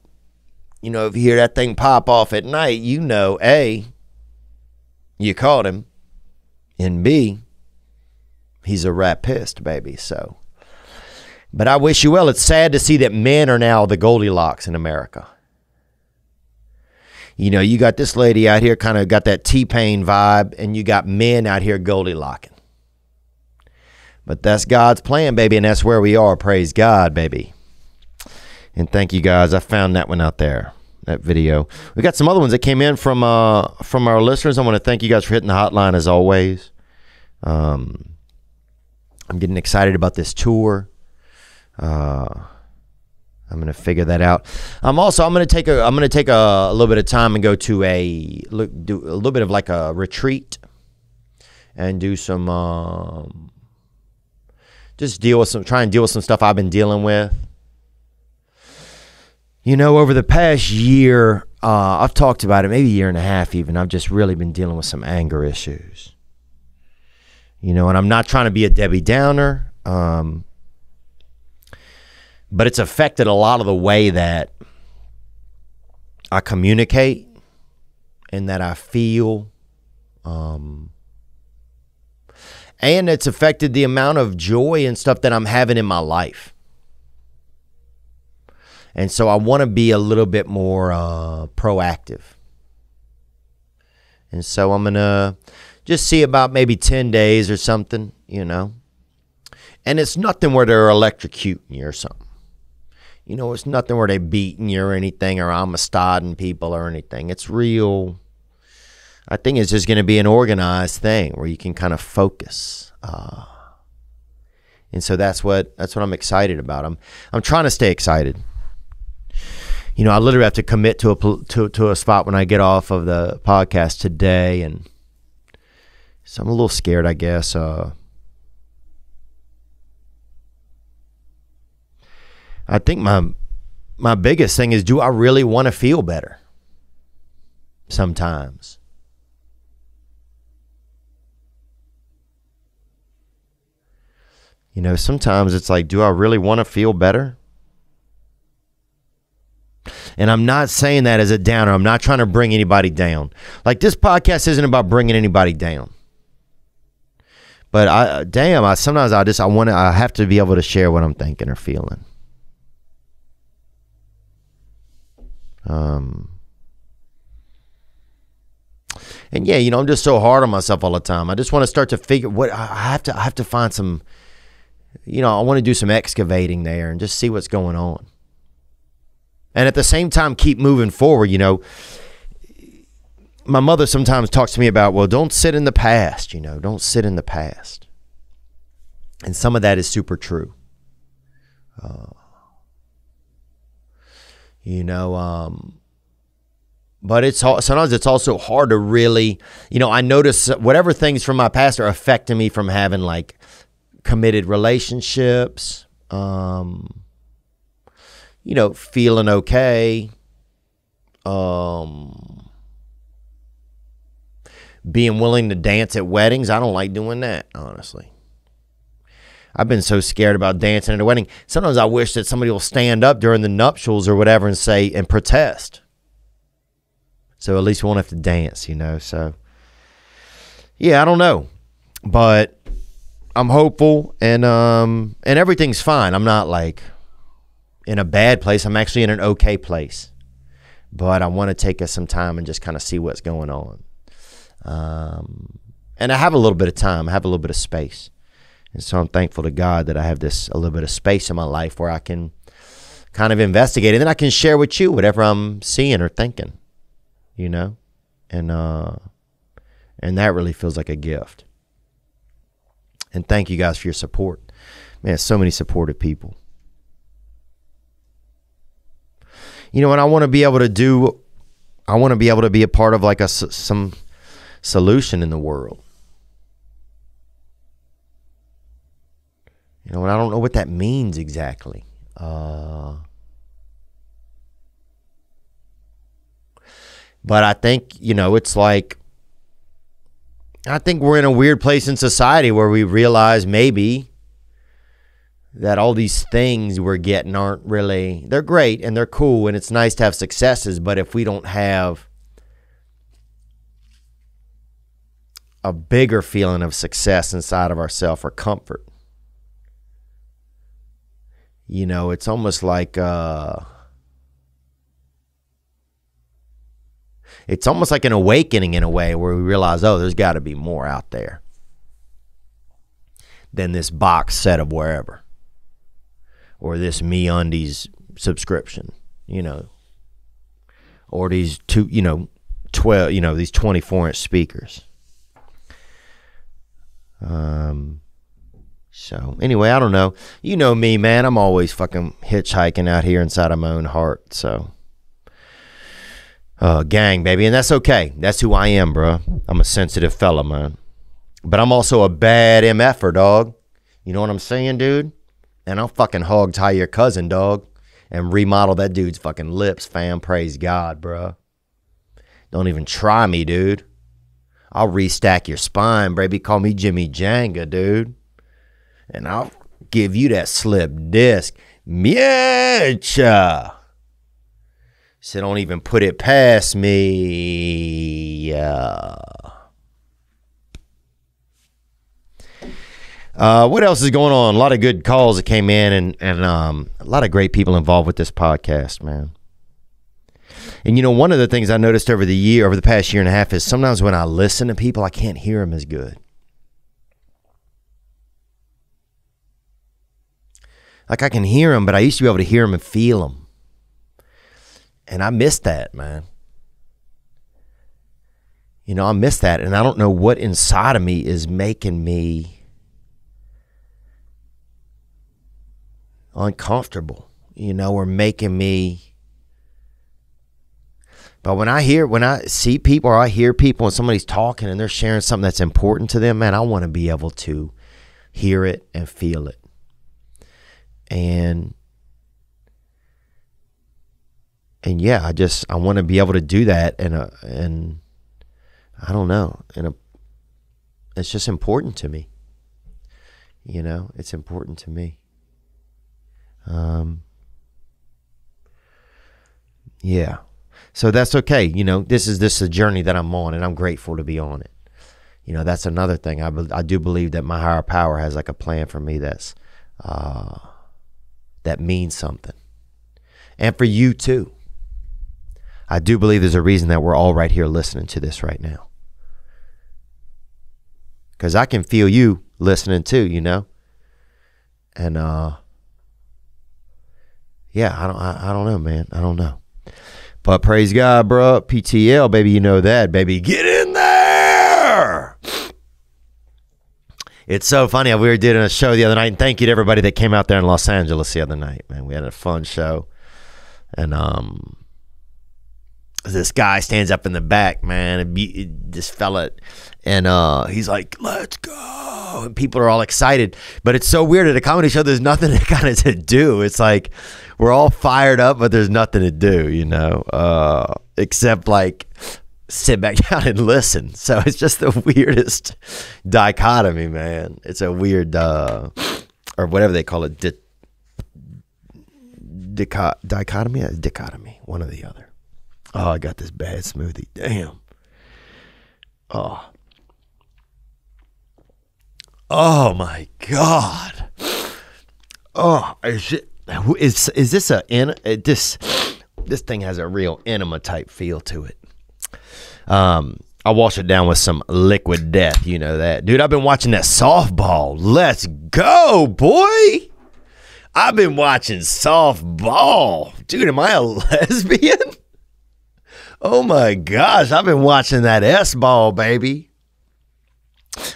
you know, if you hear that thing pop off at night, you know, A, you caught him, and B, he's a rapist, baby, so. But I wish you well. It's sad to see that men are now the Goldilocks in America. You know, you got this lady out here kind of got that T-Pain vibe, and you got men out here Goldilocking. But that's God's plan, baby, and that's where we are. Praise God, baby. And thank you guys. I found that one out there, that video. We got some other ones that came in from our listeners. I want to thank you guys for hitting the hotline as always. I'm getting excited about this tour. I'm going to figure that out. I'm going to take a little bit of time and go to a little bit of like a retreat and do some just try and deal with some stuff I've been dealing with. You know, over the past year, I've talked about it, maybe a year and a half even, I've just really been dealing with some anger issues. You know, and I'm not trying to be a Debbie Downer, but it's affected a lot of the way that I communicate and that I feel. And it's affected the amount of joy and stuff that I'm having in my life. And so I want to be a little bit more proactive. And so I'm going to just see about maybe 10 days or something, you know. And it's nothing where they're electrocuting you or something. You know, it's nothing where they're beating you or anything, or amistading people or anything. It's real. I think it's just going to be an organized thing where you can kind of focus. And so that's what I'm excited about. I'm trying to stay excited. You know, I literally have to commit to a spot when I get off of the podcast today, and so I'm a little scared, I guess. I think my biggest thing is, do I really want to feel better? Sometimes. You know, sometimes it's like, do I really want to feel better? And I'm not saying that as a downer. I'm not trying to bring anybody down. Like, this podcast isn't about bringing anybody down. But I have to be able to share what I'm thinking or feeling. And yeah, you know, I'm just so hard on myself all the time. I just want to start to figure what I have to find some. You know, I want to do some excavating there and just see what's going on. And at the same time, keep moving forward. You know, my mother sometimes talks to me about, well, don't sit in the past, you know, don't sit in the past. And some of that is super true. You know, but sometimes it's also hard to really, you know, I notice whatever things from my past are affecting me from having like committed relationships, you know, feeling okay, being willing to dance at weddings. I don't like doing that, honestly. I've been so scared about dancing at a wedding. Sometimes I wish that somebody will stand up during the nuptials or whatever and say, and protest. So at least we won't have to dance, you know, so. Yeah, I don't know, but I'm hopeful, and everything's fine. I'm not like in a bad place. I'm actually in an okay place, but I want to take us some time and just kind of see what's going on. And I have a little bit of time. I have a little bit of space. And so I'm thankful to God that I have a little bit of space in my life where I can kind of investigate, and then I can share with you whatever I'm seeing or thinking, you know, and that really feels like a gift. And thank you guys for your support, man. So many supportive people. you know, and I want to be able to do, I want to be able to be a part of like a, some solution in the world. You know, and I don't know what that means exactly. But I think, you know, it's like, I think we're in a weird place in society where we realize maybe that all these things we're getting aren't really, they're great and they're cool and it's nice to have successes, but if we don't have a bigger feeling of success inside of ourselves or comfort, you know, it's almost like, it's almost like an awakening in a way where we realize, oh, there's got to be more out there than this box set of wherever or this MeUndies subscription, you know, or these two, you know, 12, you know, these 24-inch speakers. So anyway, I don't know. You know me, man. I'm always fucking hitchhiking out here inside of my own heart, so. Gang, baby, and that's okay. That's who I am, bro. I'm a sensitive fella, man. But I'm also a bad MFer, dog. You know what I'm saying, dude? And I'll fucking hog tie your cousin, dog, and remodel that dude's fucking lips, fam. Praise God, bro. Don't even try me, dude. I'll restack your spine, baby. Call me Jimmy Jenga, dude. And I'll give you that slip disc. Miecha. So don't even put it past me. What else is going on? A lot of good calls that came in, and a lot of great people involved with this podcast, man. And you know, one of the things I noticed over the year, over the past year and a half, is sometimes when I listen to people, I can't hear them as good. Like I can hear them, but I used to be able to hear them and feel them. And I miss that, man. You know, I miss that. And I don't know what inside of me is making me uncomfortable, you know, or making me. But when I see people or I hear people and somebody's talking and they're sharing something that's important to them, man, I want to be able to hear it and feel it. And yeah, I want to be able to do that, and I don't know, it's just important to me. You know, it's important to me. Yeah, so that's okay. You know, this is a journey that I'm on, and I'm grateful to be on it. You know, that's another thing. I do believe that my higher power has like a plan for me that's that means something, and for you too. I do believe there's a reason that we're all right here listening to this right now. Because I can feel you listening too, you know? And, yeah, I don't know, man. I don't know. But praise God, bro. PTL, baby, you know that, baby. Get in there! It's so funny. We did a show the other night, and thank you to everybody that came out there in Los Angeles the other night, man. We had a fun show. And, this guy stands up in the back, man, and this fella, and he's like, let's go, and people are all excited. But it's so weird at a comedy show, there's nothing kind of to do. It's like we're all fired up, but there's nothing to do, you know, except like sit back down and listen. So it's just the weirdest dichotomy, man. It's a weird or whatever they call it, dichotomy, one or the other. Oh, I got this bad smoothie. Damn. Oh my God. Oh, is this this thing has a real enema type feel to it. I'll wash it down with some Liquid Death. You know that, dude. I've been watching that softball. Let's go, boy. I've been watching softball, dude. Am I a lesbian? Oh my gosh, I've been watching that S-ball, baby.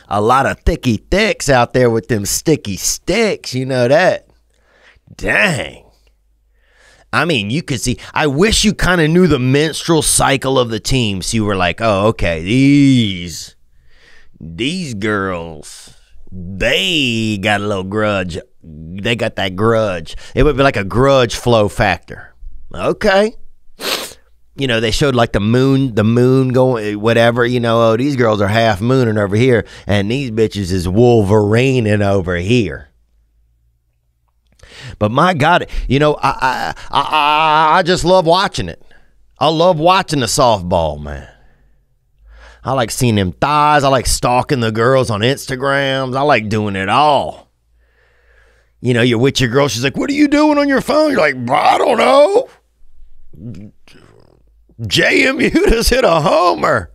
A lot of thicky thicks out there with them sticky sticks, you know that. Dang. I mean, you could see, I wish you kind of knew the menstrual cycle of the team. So you were like, oh, okay, these girls, they got a little grudge. They got that grudge. It would be like a grudge flow factor. Okay. You know, they showed like the moon going, whatever, you know, oh, these girls are half mooning over here and these bitches is Wolverineing over here. But my God, you know, I just love watching it. I love watching the softball, man. I like seeing them thighs. I like stalking the girls on Instagrams. I like doing it all. You know, you're with your girl. She's like, what are you doing on your phone? You're like, I don't know. JMU just hit a homer.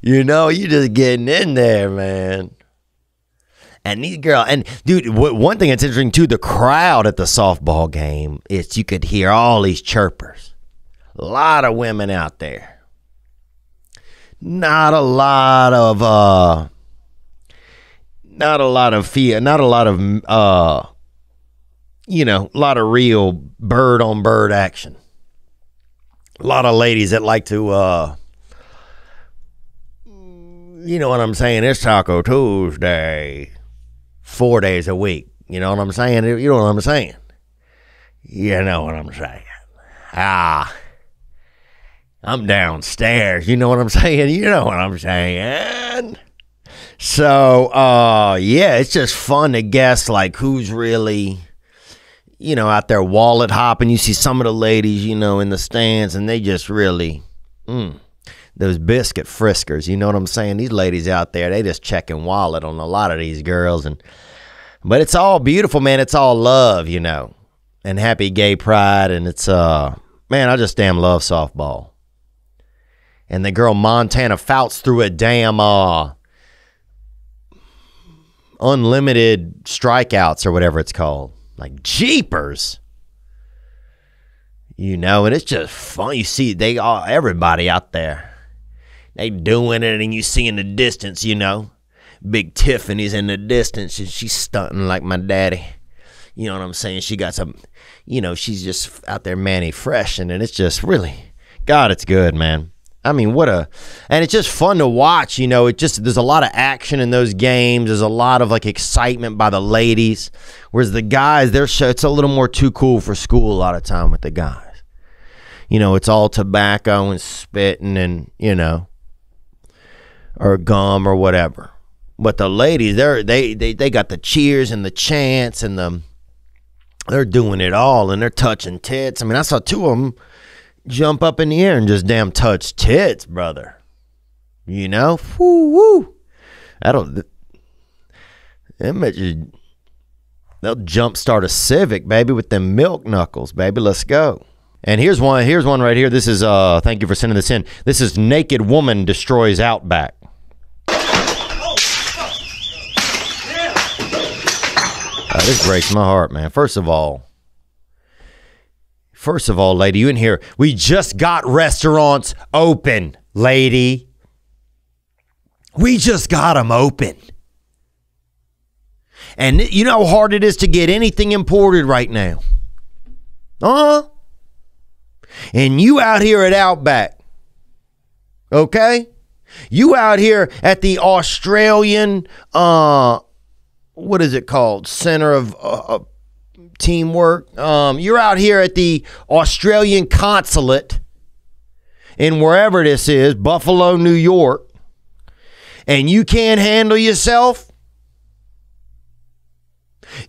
You know, you just getting in there, man. And these girls, and dude, one thing that's interesting too, the crowd at the softball game is you could hear all these chirpers. A lot of women out there. Not a lot of, you know, a lot of real bird on bird action. A lot of ladies that like to, you know what I'm saying? It's Taco Tuesday. 4 days a week. You know what I'm saying? You know what I'm saying? You know what I'm saying? Ah, I'm downstairs. You know what I'm saying? You know what I'm saying? So, yeah, it's just fun to guess, like, who's really, you know, out there wallet hopping. You see some of the ladies, you know, in the stands, and they just really, those biscuit friskers, you know what I'm saying? These ladies out there, they just checking wallet on a lot of these girls. But it's all beautiful, man. It's all love, you know, and happy gay pride. And it's, man, I just damn love softball. And the girl Montana Fouts threw a damn unlimited strikeouts or whatever it's called. Like jeepers. You know, and it's just fun. You see, everybody out there. They doing it, and you see in the distance, you know, big Tiffany's in the distance, and she's stunting like my daddy. You know what I'm saying? She got some, you know, she's just out there Manny Fresh, and it's just really, God, it's good, man. I mean, and it's just fun to watch, you know, there's a lot of action in those games. There's a lot of like excitement by the ladies, whereas the guys, it's a little more too cool for school a lot of time with the guys. You know, it's all tobacco and spitting and, you know, or gum or whatever. But the ladies, they got the cheers and the chants and they're doing it all, and they're touching tits. I mean, I saw two of them jump up in the air and just damn touch tits, brother. You know, woo. They'll jump start a Civic, baby, with them milk knuckles, baby. Let's go. And here's one right here. This is, thank you for sending this in. This is Naked Woman Destroys Outback. This breaks my heart, man. First of all, lady, you in here. We just got restaurants open, lady. We just got them open. And you know how hard it is to get anything imported right now. And you out here at Outback, okay? You out here at the Australian, what is it called? Center of Teamwork. You're out here at the Australian consulate in wherever this is, Buffalo, New York, and you can't handle yourself?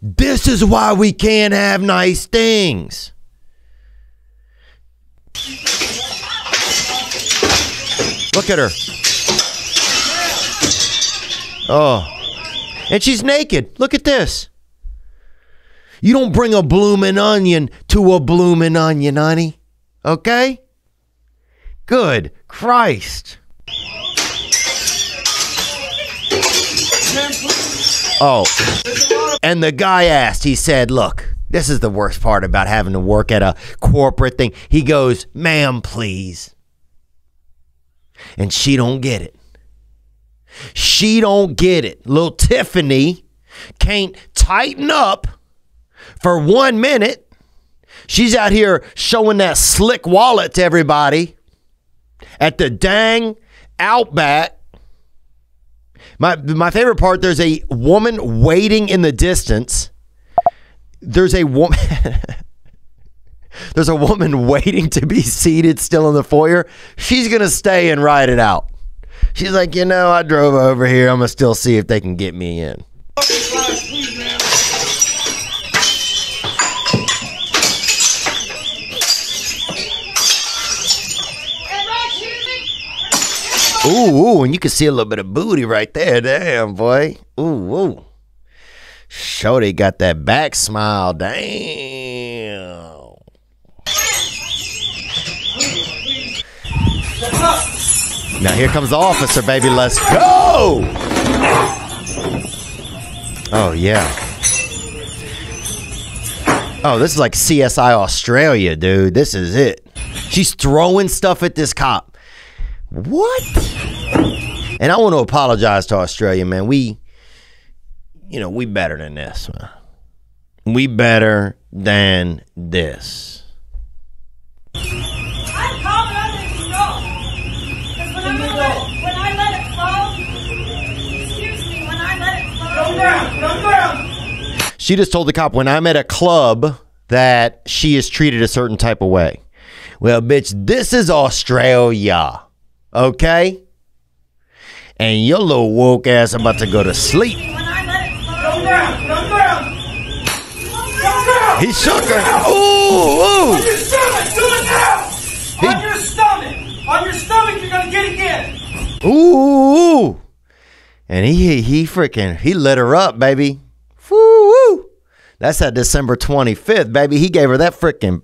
This is why we can't have nice things. Look at her. Oh, and she's naked. Look at this. You don't bring a bloomin' onion to a bloomin' onion, honey. Okay? Good Christ. Oh, and the guy asked, he said, look, this is the worst part about having to work at a corporate thing. He goes, ma'am, please. And she don't get it. She don't get it. Little Tiffany can't tighten up for 1 minute She's out here showing that slick wallet to everybody at the dang Outback. My favorite part, there's a woman waiting in the distance. There's a woman there's a woman waiting to be seated still in the foyer. She's going to stay and ride it out. She's like, you know, I drove over here. I'm going to still see if they can get me in. Ooh, and you can see a little bit of booty right there. Damn, boy. Ooh. Shorty got that back smile. Damn. Now here comes the officer, baby. Let's go. Oh, yeah. Oh, this is like CSI Australia, dude. This is it. She's throwing stuff at this cop. What? And I want to apologize to Australia, man. We better than this, man. We better than this. She just told the cop, when I'm at a club, that she is treated a certain type of way. Well, bitch, this is Australia, okay? And your little woke ass about to go to sleep. He shook her. Ooh, ooh. On your stomach, do it now. On your stomach, you're gonna get it again. Ooh. And he lit her up, baby. Woo! That's that December 25th, baby. He gave her that freaking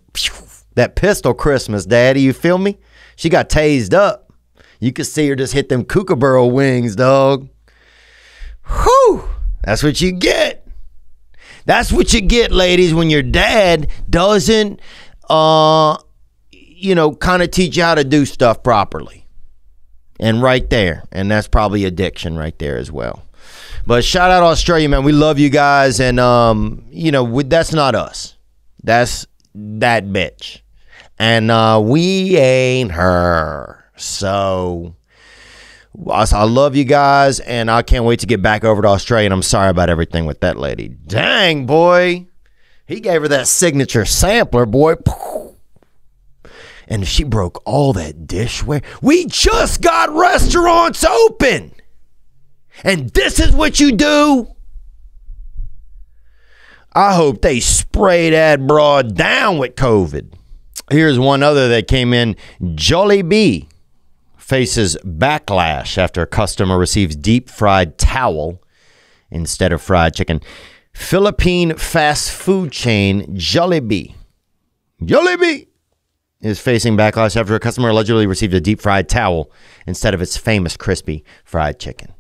that pistol Christmas, daddy. You feel me? She got tased up. You could see her just hit them kookaburra wings, dog. Whew! That's what you get. That's what you get, ladies, when your dad doesn't, kind of teach you how to do stuff properly. And right there. And that's probably addiction right there as well. But shout out Australia, man. We love you guys. And, that's not us. That's that bitch. And we ain't her. So I love you guys. And I can't wait to get back over to Australia. And I'm sorry about everything with that lady. Dang, boy. He gave her that signature sampler, boy. And she broke all that dishware. We just got restaurants open. And this is what you do? I hope they spray that broad down with COVID. Here's one other that came in. Jollibee faces backlash after a customer receives deep fried towel instead of fried chicken. Philippine fast food chain Jollibee is facing backlash after a customer allegedly received a deep fried towel instead of its famous crispy fried chicken.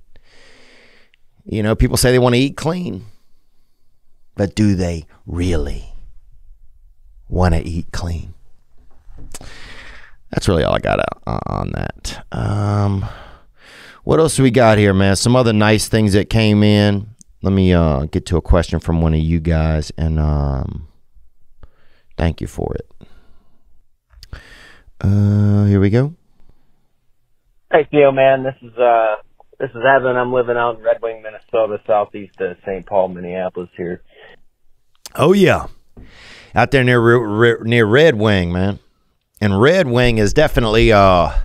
You know, people say they want to eat clean, but do they really want to eat clean? That's really all I got on that. What else do we got here, man? Some other nice things that came in. Let me get to a question from one of you guys, and thank you for it. Here we go. Hey, Theo, man. This is Evan. I'm living out in Red Wing, Minnesota, southeast of St. Paul, Minneapolis here. Oh, yeah. Out there near Red Wing, man. And Red Wing is definitely, that's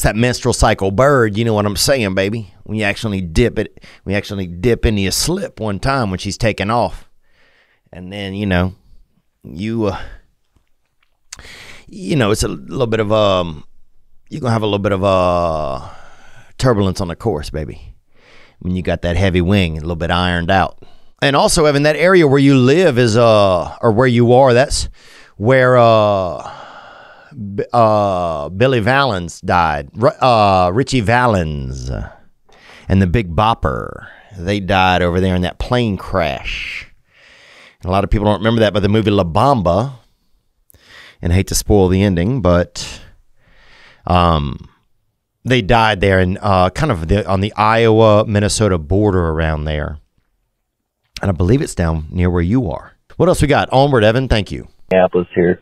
that menstrual cycle bird. You know what I'm saying, baby? When you actually dip it, we actually dip into your slip one time when she's taking off. And then, it's a little bit of you're gonna have a little bit of turbulence on the course, baby. When you got that heavy wing, a little bit ironed out. And also, Evan, that area where you live is or where you are, that's where Billy Valens died, Richie Valens, and the Big Bopper. They died over there in that plane crash. And a lot of people don't remember that, but the movie La Bamba. And I hate to spoil the ending, but they died there in kind of on the Iowa-Minnesota border around there. And I believe it's down near where you are. What else we got? Onward, Evan. Thank you. Minneapolis here,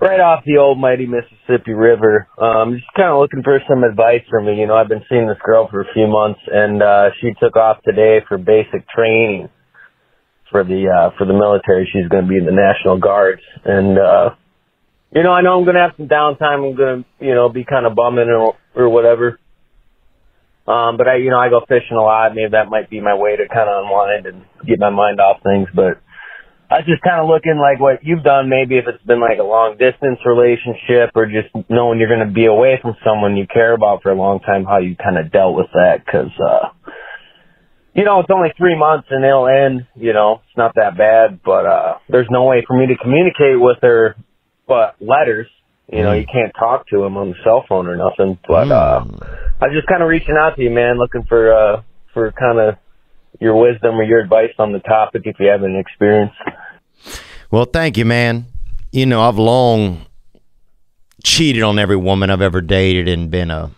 right off the almighty Mississippi River. Just kind of looking for some advice from me. You know, I've been seeing this girl for a few months, and she took off today for basic training for the military. She's going to be in the National Guards, and you know, I know I'm going to have some downtime. I'm going to, you know, be kind of bumming or whatever. But I, you know, I go fishing a lot. Maybe that might be my way to kind of unwind and get my mind off things. But I was just kind of looking like what you've done, maybe if it's been like a long distance relationship or just knowing you're going to be away from someone you care about for a long time, how you kind of dealt with that. Cause, you know, it's only 3 months and it'll end, you know, it's not that bad, but, there's no way for me to communicate with her, but letters, you know, you can't talk to him on the cell phone or nothing, but, I'm just kind of reaching out to you, man, looking for kind of your wisdom or your advice on the topic if you have an experience. Well, thank you, man. You know, I've long cheated on every woman I've ever dated and been a,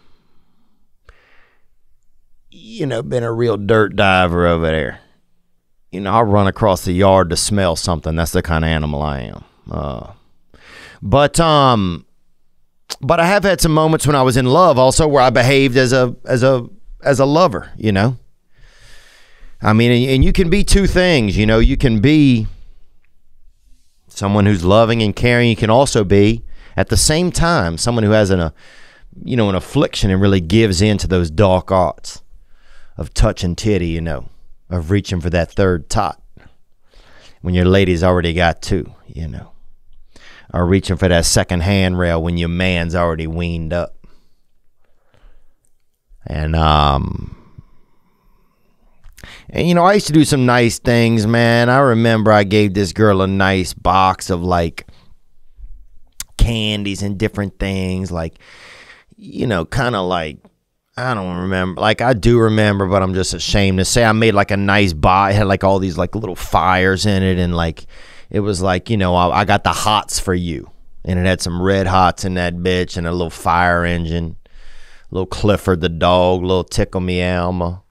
you know, been a real dirt diver over there. You know, I'll run across the yard to smell something. That's the kind of animal I am. But I have had some moments when I was in love also where I behaved as a lover, you know? I mean, and you can be two things, you know? You can be someone who's loving and caring. You can also be, at the same time, someone who has an affliction and really gives in to those dark arts of touch and titty, you know, of reaching for that third tot when your lady's already got two, you know, or reaching for that second handrail when your man's already weaned up. And, you know, I used to do some nice things, man. I remember I gave this girl a nice box of, like, candies and different things. Like, you know, kind of like, I don't remember. Like, I do remember, but I'm just ashamed to say. I made, like, a nice box. It had, like, all these, like, little fires in it. And, like, it was like, you know, I got the hots for you. And it had some red hots in that bitch and a little fire engine. A little Clifford the dog, a little Tickle Me Alma.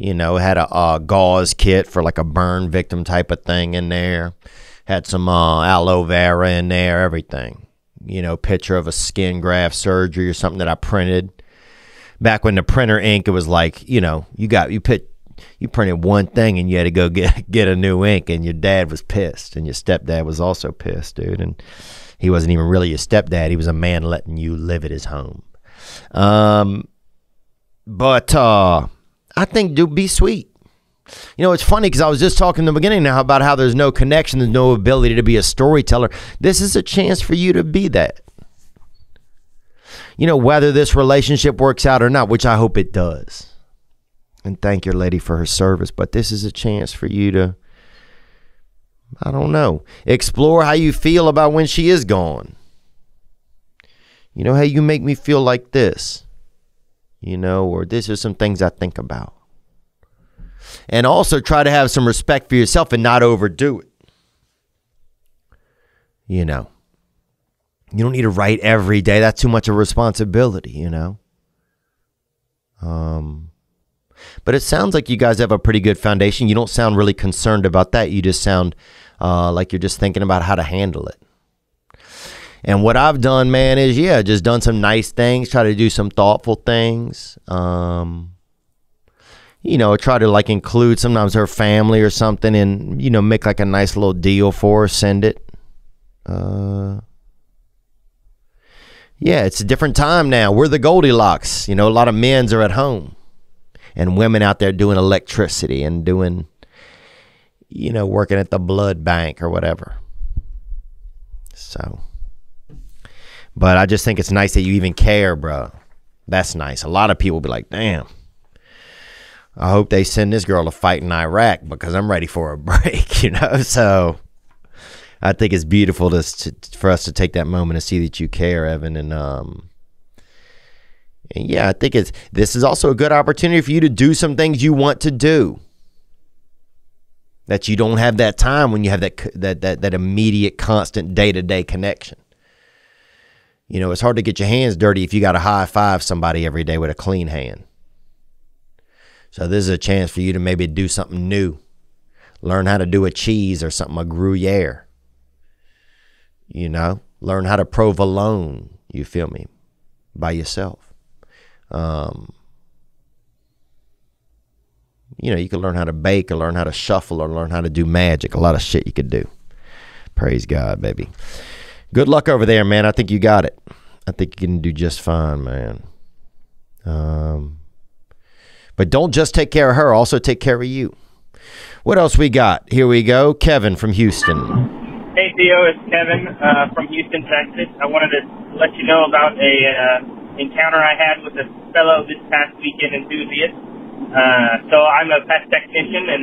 You know, had a gauze kit for like a burn victim type of thing in there. Had some aloe vera in there, everything. You know, picture of a skin graft surgery or something that I printed. Back when the printer ink, it was like, you know, you printed one thing and you had to go get a new ink, and your dad was pissed, and your stepdad was also pissed, dude. And he wasn't even really your stepdad. He was a man letting you live at his home. I think, dude, be sweet. You know, it's funny because I was just talking in the beginning now about how there's no connection, there's no ability to be a storyteller. This is a chance for you to be that. You know, whether this relationship works out or not, which I hope it does. And thank your lady for her service. But this is a chance for you to, I don't know, explore how you feel about when she is gone. You know, hey, you make me feel like this. You know, or this is some things I think about. And also try to have some respect for yourself and not overdo it. You know, you don't need to write every day. That's too much of a responsibility, you know. But it sounds like you guys have a pretty good foundation. You don't sound really concerned about that. You just sound like you're just thinking about how to handle it. And what I've done, man, is, yeah, just done some nice things, try to do some thoughtful things. You know, try to, like, include sometimes her family or something and, you know, make, like, a nice little deal for her, send it. Yeah, it's a different time now. We're the Goldilocks. You know, a lot of men's are at home and women out there doing electricity and doing, you know, working at the blood bank or whatever. So... but I just think it's nice that you even care, bro. That's nice. A lot of people be like, damn, I hope they send this girl to fight in Iraq because I'm ready for a break, you know? So I think it's beautiful for us to take that moment and see that you care, Evan. And yeah, I think this is also a good opportunity for you to do some things you want to do that you don't have that time when you have that immediate, constant, day-to-day connection. You know, it's hard to get your hands dirty if you got to high five somebody every day with a clean hand. So this is a chance for you to maybe do something new. Learn how to do a cheese or something, a Gruyere. you know, learn how to provolone, you feel me, by yourself. You know, you can learn how to bake or learn how to shuffle or learn how to do magic. A lot of shit you could do. Praise God, baby. Good luck over there, man. I think you got it. I think you can do just fine, man. But don't just take care of her. Also take care of you. What else we got? Here we go. Kevin from Houston. Hey, Theo. It's Kevin from Houston, Texas. I wanted to let you know about a encounter I had with a fellow this past weekend enthusiast. So I'm a pest technician, and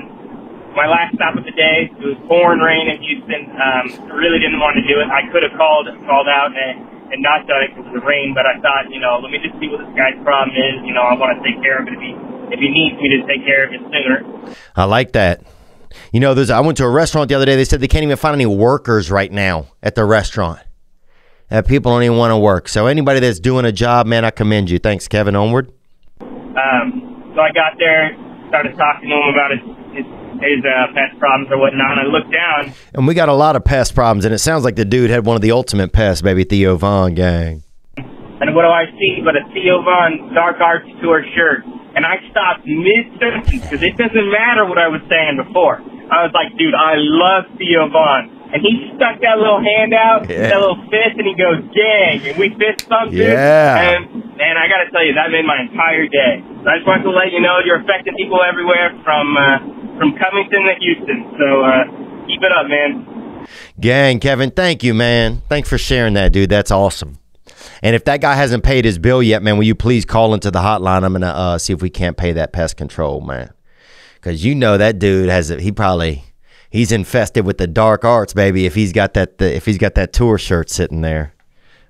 my last stop of the day, it was pouring rain in Houston. I really didn't want to do it. I could have called out and not done it because of the rain, but I thought, you know, let me just see what this guy's problem is. You know, I want to take care of it if he needs me to take care of it sooner. I like that. You know, I went to a restaurant the other day. They said they can't even find any workers right now at the restaurant. People don't even want to work. So anybody that's doing a job, man, I commend you. Thanks, Kevin. Onward. So I got there, started talking to him about his pest problems or whatnot, and I looked down. And we got a lot of pest problems, and it sounds like the dude had one of the ultimate pests, baby, Theo Von gang. And what do I see but a Theo Von Dark Arts Tour shirt? And I stopped mid-sentence because it doesn't matter what I was saying before. I was like, dude, I love Theo Von. And he stuck that little hand out, that little fist, and he goes, gang. And we fist thumped him. And man, I got to tell you, that made my entire day. So I just wanted to let you know you're affecting people everywhere from Covington to Houston. So keep it up, man. Gang, Kevin, thank you, man. Thanks for sharing that, dude. That's awesome. And if that guy hasn't paid his bill yet, man, will you please call into the hotline? I'm going to see if we can't pay that pest control, man. Because you know that dude he's infested with the dark arts, baby. If he's got that, tour shirt sitting there,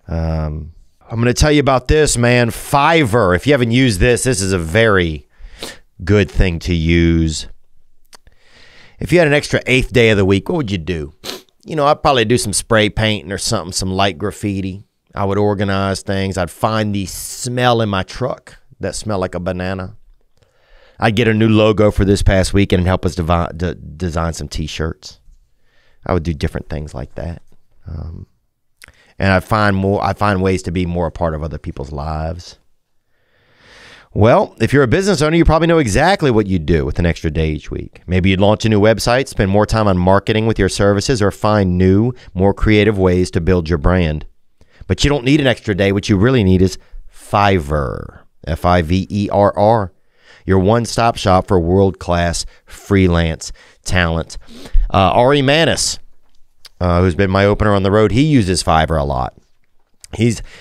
I'm gonna tell you about this, man. Fiverr. If you haven't used this, this is a very good thing to use. If you had an extra 8th day of the week, what would you do? You know, I'd probably do some spray painting or something, some light graffiti. I would organize things. I'd find the smell in my truck that smelled like a banana. I'd get a new logo for this past weekend and help us design some T-shirts. I would do different things like that, and I find ways to be more a part of other people's lives. Well, if you're a business owner, you probably know exactly what you'd do with an extra day each week. Maybe you'd launch a new website, spend more time on marketing with your services, or find new, more creative ways to build your brand. But you don't need an extra day. What you really need is Fiverr, F-I-V-E-R-R. Your one-stop shop for world-class freelance talent. Ari Manis, who's been my opener on the road, he uses Fiverr a lot.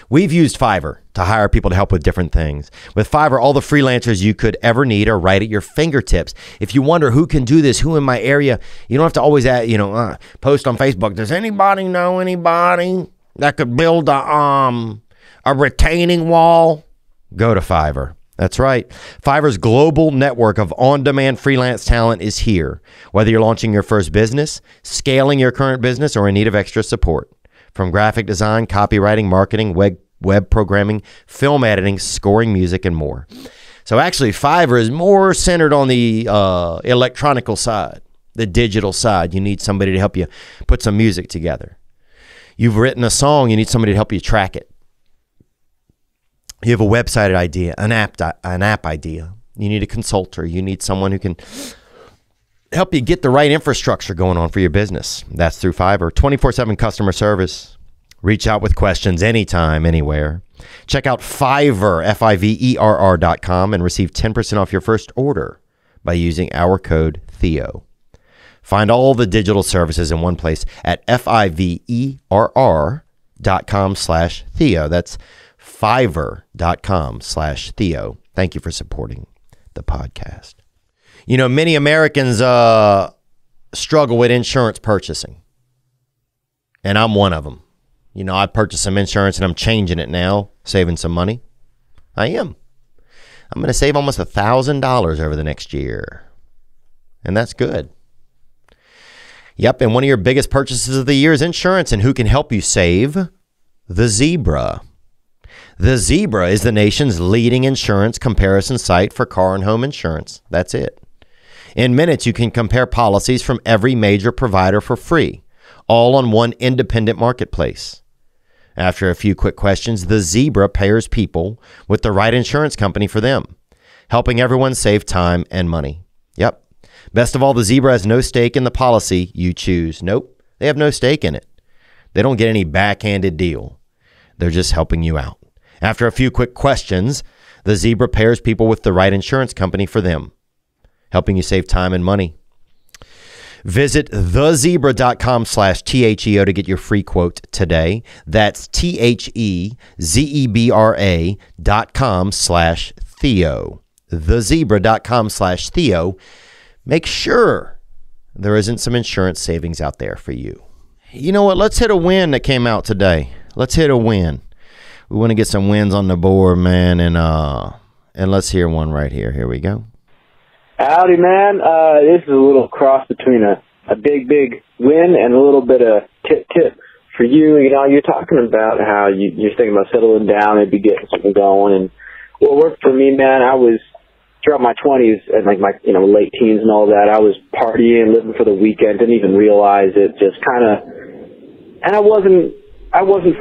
We've used Fiverr to hire people to help with different things. With Fiverr, all the freelancers you could ever need are right at your fingertips. If you wonder who can do this, who in my area, you don't have to always post on Facebook, does anybody know anybody that could build a retaining wall? Go to Fiverr. That's right. Fiverr's global network of on-demand freelance talent is here. Whether you're launching your first business, scaling your current business, or in need of extra support. From graphic design, copywriting, marketing, web programming, film editing, scoring music, and more. So actually, Fiverr is more centered on the electronical side, the digital side. You need somebody to help you put some music together. You've written a song, you need somebody to help you track it. You have a website idea, an app idea. You need a consultant. You need someone who can help you get the right infrastructure going on for your business. That's through Fiverr. 24/7 customer service. Reach out with questions anytime, anywhere. Check out Fiverr, F-I-V-E-R-R.com, and receive 10% off your first order by using our code Theo. Find all the digital services in one place at FIVERR.com/Theo. That's Fiverr.com/Theo. Thank you for supporting the podcast. You know, many Americans struggle with insurance purchasing, and I'm one of them. You know, I purchased some insurance, and I'm changing it now, saving some money. I am. I'm going to save almost $1,000 over the next year, and that's good. Yep, and one of your biggest purchases of the year is insurance, and who can help you save? The Zebra. The Zebra is the nation's leading insurance comparison site for car and home insurance. That's it. In minutes, you can compare policies from every major provider for free, all on one independent marketplace. After a few quick questions, The Zebra pairs people with the right insurance company for them, helping everyone save time and money. Yep. Best of all, The Zebra has no stake in the policy you choose. Nope, they have no stake in it. They don't get any backhanded deal. They're just helping you out. After a few quick questions, The Zebra pairs people with the right insurance company for them, helping you save time and money. Visit thezebra.com/THEO to get your free quote today. That's THEZEBRA.com/Theo. Thezebra.com/Theo. Make sure there isn't some insurance savings out there for you. You know what? Let's hit a win that came out today. Let's hit a win. We want to get some wins on the board, man, and let's hear one right here. Here we go. Howdy, man. This is a little cross between a big win and a little bit of tip for you. You know, you're talking about how you're thinking about settling down, maybe getting something going, and what worked for me, man, I was throughout my 20s and like my late teens and all that, I was partying, living for the weekend, didn't even realize it, just kind of, and I wasn't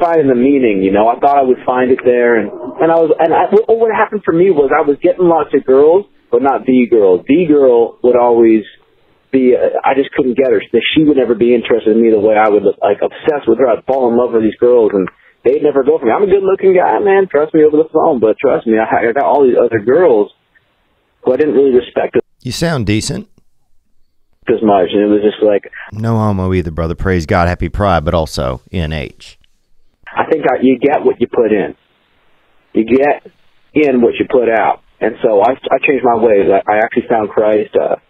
finding the meaning, you know. I thought I would find it there, what happened for me was I was getting lots of girls, but not the girl. The girl would always be, I just couldn't get her. She would never be interested in me the way I would, like, obsessed with her. I'd fall in love with these girls, and they'd never go for me. I'm a good-looking guy, man. Trust me over the phone, but trust me, I got all these other girls who I didn't really respect. You sound decent. As much, and it was just like... No homo either, brother. Praise God. Happy Pride, but also NH. I think you get what you put in. You get in what you put out. And so I changed my ways. I actually found Christ, and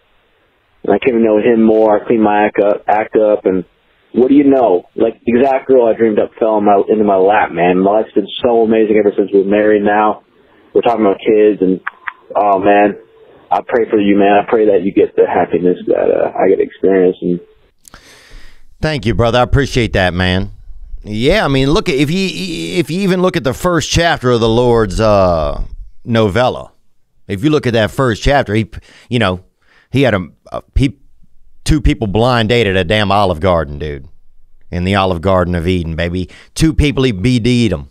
I came to know him more. I cleaned my act up, and what do you know? Like, the exact girl I dreamed up fell into my lap, man. My life's been so amazing ever since we're married now. We're talking about kids, and, oh, man, I pray for you, man. I pray that you get the happiness that I get to experience. And thank you, brother. I appreciate that, man. Yeah, I mean, look, if you even look at the first chapter of the Lord's novella, if you look at that first chapter, he had two people blind dated a damn Olive Garden, dude, in the Olive Garden of Eden, baby. Two people he BD'd them.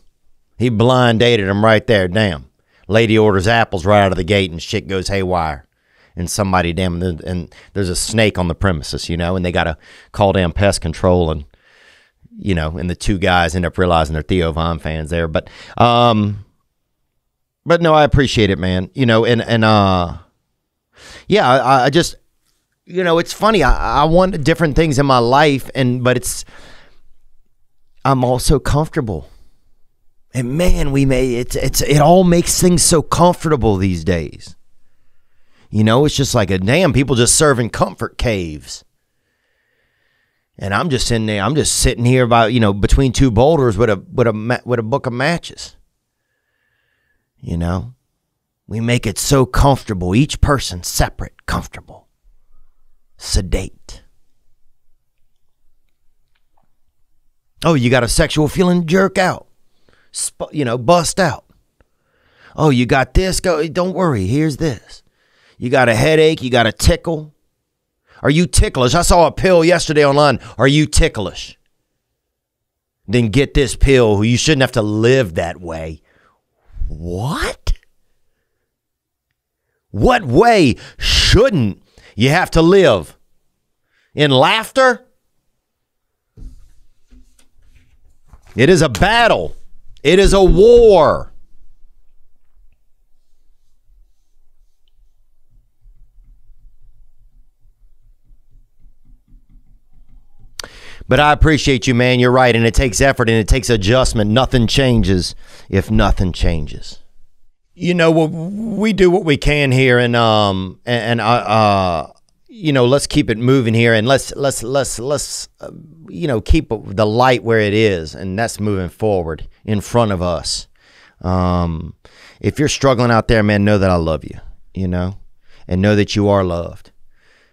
He blind dated them right there, damn. Lady orders apples right out of the gate, and shit goes haywire. And somebody, damn, and there's a snake on the premises, you know, and they got to call down pest control, and, you know, and the two guys end up realizing they're Theo Von fans there. But no, I appreciate it, man. You know, yeah, I just, you know, it's funny. I want different things in my life, but I'm also comfortable. And man, it all makes things so comfortable these days. You know, it's just like people just serving comfort caves. And I'm just sitting there, about, between two boulders with a book of matches. You know, we make it so comfortable, each person separate, comfortable, sedate. Oh, you got a sexual feeling, jerk out. Bust out. Oh, you got this? Go. Don't worry. Here's this. You got a headache. You got a tickle. Are you ticklish? I saw a pill yesterday online. Are you ticklish? Then get this pill. You shouldn't have to live that way. What? What way shouldn't you have to live? In laughter? It is a battle. It is a war. But I appreciate you, man. You're right. And it takes effort, and it takes adjustment. Nothing changes if nothing changes. You know, we do what we can here, and let's keep it moving here, and let's keep the light where it is, and that's moving forward in front of us. If you're struggling out there, man, know that I love you, and know that you are loved.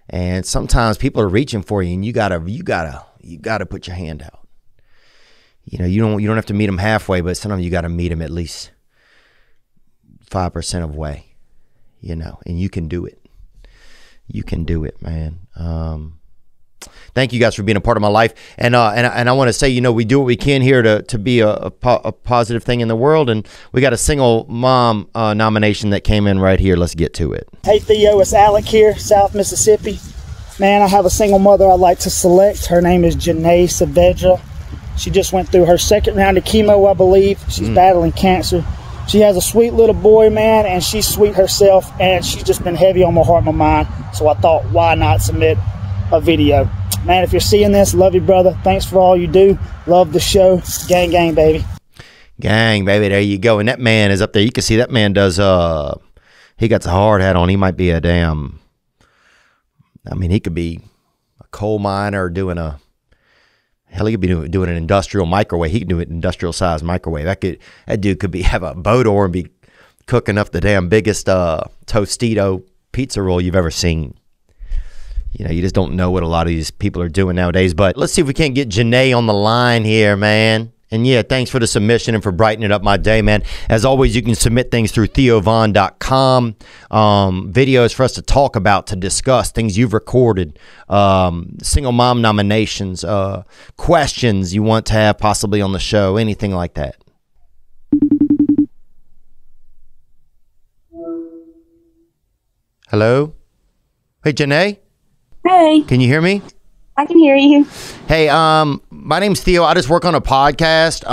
And sometimes people are reaching for you, and you gotta put your hand out. You don't have to meet them halfway, but sometimes you gotta meet them at least 5% of the way, and you can do it. You can do it, man. Thank you guys for being a part of my life. And I want to say, you know, we do what we can here to be a positive thing in the world. And we got a single mom nomination that came in right here. Let's get to it. Hey, Theo, it's Alec here, South Mississippi. Man, I have a single mother I'd like to select. Her name is Janae Saveja. She just went through her second round of chemo, I believe. She's battling cancer. She has a sweet little boy, man, and she's sweet herself. And she's just been heavy on my heart and my mind. So I thought, why not submit a video? Man, if you're seeing this, love you, brother. Thanks for all you do. Love the show. Gang, gang, baby. Gang, baby. There you go. And that man is up there. You can see that man does, he got the hard hat on. He might be a damn, I mean, he could be a coal miner doing a, hell, he could be doing an industrial microwave. He could do an industrial size microwave. That dude could be, have a boat or and be cooking up the damn biggest Tostito pizza roll you've ever seen. You know, you just don't know what a lot of these people are doing nowadays. But let's see if we can't get Janae on the line here, man. And yeah, thanks for the submission and for brightening up my day, man. As always, you can submit things through theovon.com. Videos for us to talk about, to discuss, things you've recorded, single mom nominations, questions you want to have possibly on the show, anything like that. Hello? Hey, Janae? Hey. Can you hear me? I can hear you. Hey, my name's Theo. I just work on a podcast,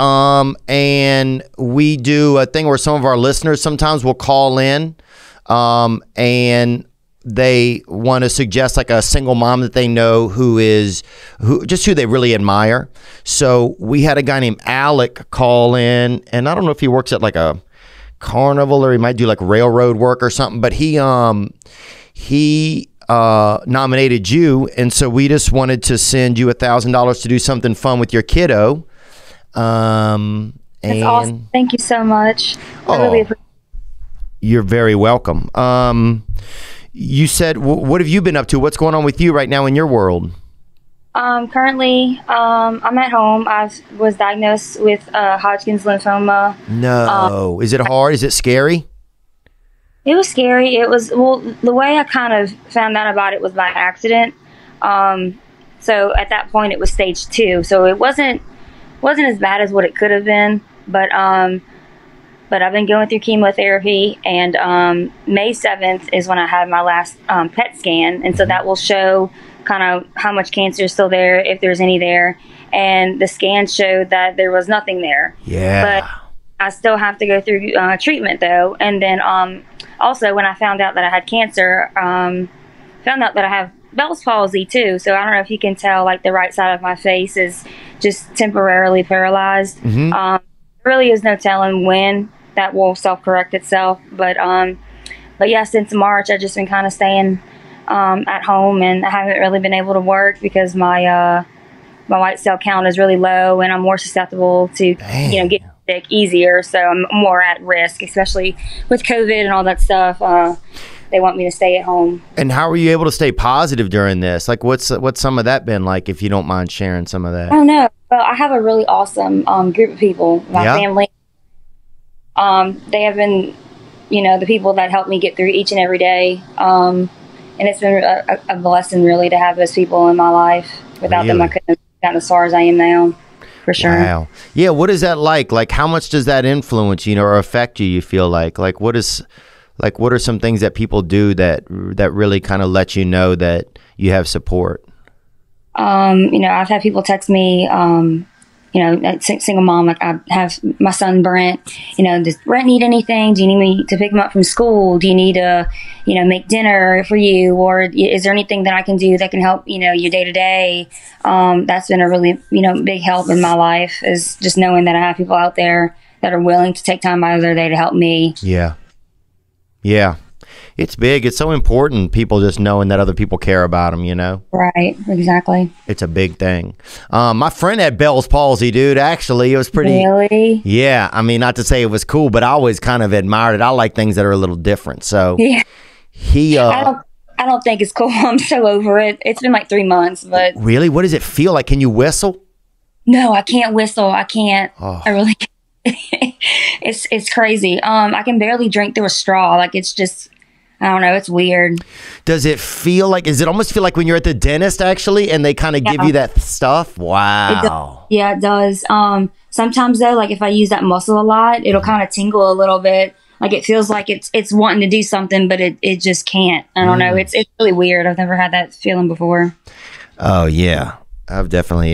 and we do a thing where some of our listeners sometimes will call in, and they want to suggest like a single mom that they know who they really admire. So we had a guy named Alec call in, and I don't know if he works at like a carnival or he might do like railroad work or something, but he nominated you, and so we just wanted to send you $1,000 to do something fun with your kiddo. That's awesome. Thank you so much. I really appreciate it. You're very welcome. You said, what have you been up to? What's going on with you right now in your world? Currently, I'm at home. I was diagnosed with Hodgkin's lymphoma. No. Is it hard? Is it scary? It was scary. It was, well, the way I kind of found out about it was by accident. So at that point it was stage 2. So it wasn't as bad as what it could have been, but I've been going through chemotherapy, and May 7th is when I had my last PET scan. And so that will show kind of how much cancer is still there, if there's any there. And the scan showed that there was nothing there. Yeah. But I still have to go through treatment though. And then also when I found out that I had cancer, found out that I have Bell's palsy too. So I don't know if you can tell, like the right side of my face is just temporarily paralyzed. Mm-hmm. There really is no telling when that will self-correct itself. But yeah, since March, I've just been kind of staying at home, and I haven't really been able to work because my, my white cell count is really low, and I'm more susceptible to, you know, get easier, so I'm more at risk, especially with COVID and all that stuff. They want me to stay at home. And how are you able to stay positive during this? Like, what's some of that been like, if you don't mind sharing some of that? Oh no, well, I have a really awesome group of people, my family. They have been, you know, the people that help me get through each and every day, and it's been a blessing really to have those people in my life. Without them, I couldn't have gotten as far as I am now. For sure. Wow. Yeah. What is that like? Like, how much does that influence, you know, or affect you? You feel like, what is, like, what are some things that people do that really kind of let you know that you have support? You know, I've had people text me, you know, single mom. Like, I have my son Brent. You know, does Brent need anything? Do you need me to pick him up from school? Do you need to, you know, make dinner for you? Or is there anything that I can do that can help, you know, your day to day? That's been a really, you know, big help in my life, is just knowing that I have people out there that are willing to take time out of their day to help me. Yeah, yeah, it's big. It's so important. People just knowing that other people care about them, you know? Right. Exactly. It's a big thing. My friend had Bell's palsy, dude. Actually, it was pretty. Really? Yeah. I mean, not to say it was cool, but I always kind of admired it. I like things that are a little different. So yeah. He, I don't think it's cool. I'm so over it. It's been like 3 months, but. Really? What does it feel like? Can you whistle? No, I can't whistle. I can't. Oh. I really can't. It's crazy. I can barely drink through a straw. Like, it's just, I don't know. It's weird. Does it feel like, is it almost feel like when you're at the dentist actually and they kind of give you that stuff? Wow. It yeah, it does. Sometimes though, like if I use that muscle a lot, it'll kind of tingle a little bit. Like it feels like it's wanting to do something, but it just can't. I don't know. It's really weird. I've never had that feeling before. Oh yeah. I've definitely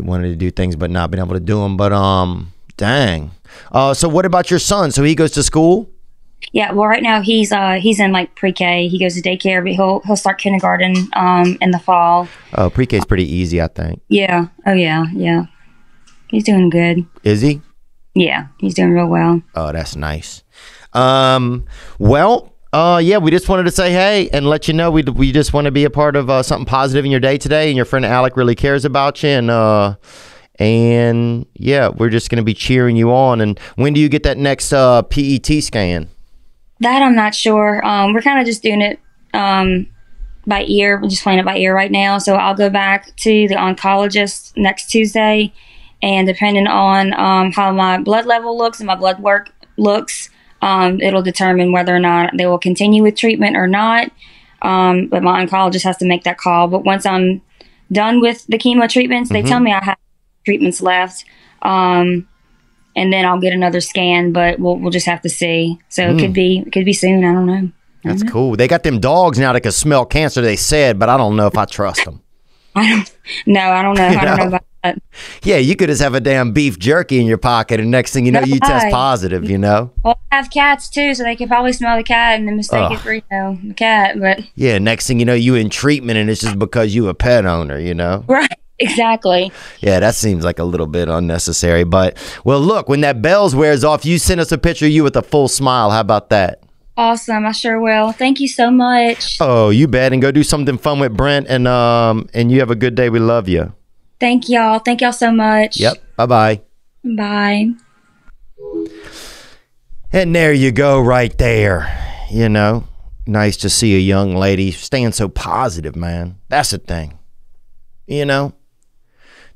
wanted to do things, but not been able to do them. But dang. So what about your son? So he goes to school? Yeah, well, right now he's in like pre-K. He goes to daycare, but he'll start kindergarten in the fall. Oh, pre-K is pretty easy, I think. Yeah. Oh, yeah, yeah. He's doing good. Is he? Yeah, he's doing real well. Oh, that's nice. Well, yeah, we just wanted to say hey and let you know we just want to be a part of something positive in your day today, and your friend Alec really cares about you, and yeah, we're just going to be cheering you on. And when do you get that next PET scan? That I'm not sure. We're kind of just doing it by ear. We're just playing it by ear right now. So I'll go back to the oncologist next Tuesday, and depending on how my blood level looks and my blood work looks, it'll determine whether or not they will continue with treatment or not. But my oncologist has to make that call. But once I'm done with the chemo treatments, they tell me I have treatments left. And then I'll get another scan, but we'll just have to see. So it could be soon. I don't know. That's cool. They got them dogs now that can smell cancer, they said, but I don't know if I trust them. I don't know. I don't know about that. Yeah, you could just have a damn beef jerky in your pocket, and next thing you know, you test positive. You know. Well, I have cats too, so they could probably smell the cat and then mistake it for the cat. But yeah, next thing you know, you in treatment, and it's just because you a pet owner. You know. Right. Exactly. Yeah, that seems like a little bit unnecessary. But, well, look, when that Bell's wears off, you send us a picture of you with a full smile. How about that? Awesome. I sure will. Thank you so much. Oh, you bet. And go do something fun with Brent. And you have a good day. We love you. Thank y'all. Thank y'all so much. Yep. Bye-bye. Bye. And there you go right there. You know, nice to see a young lady staying so positive, man. That's the thing. You know?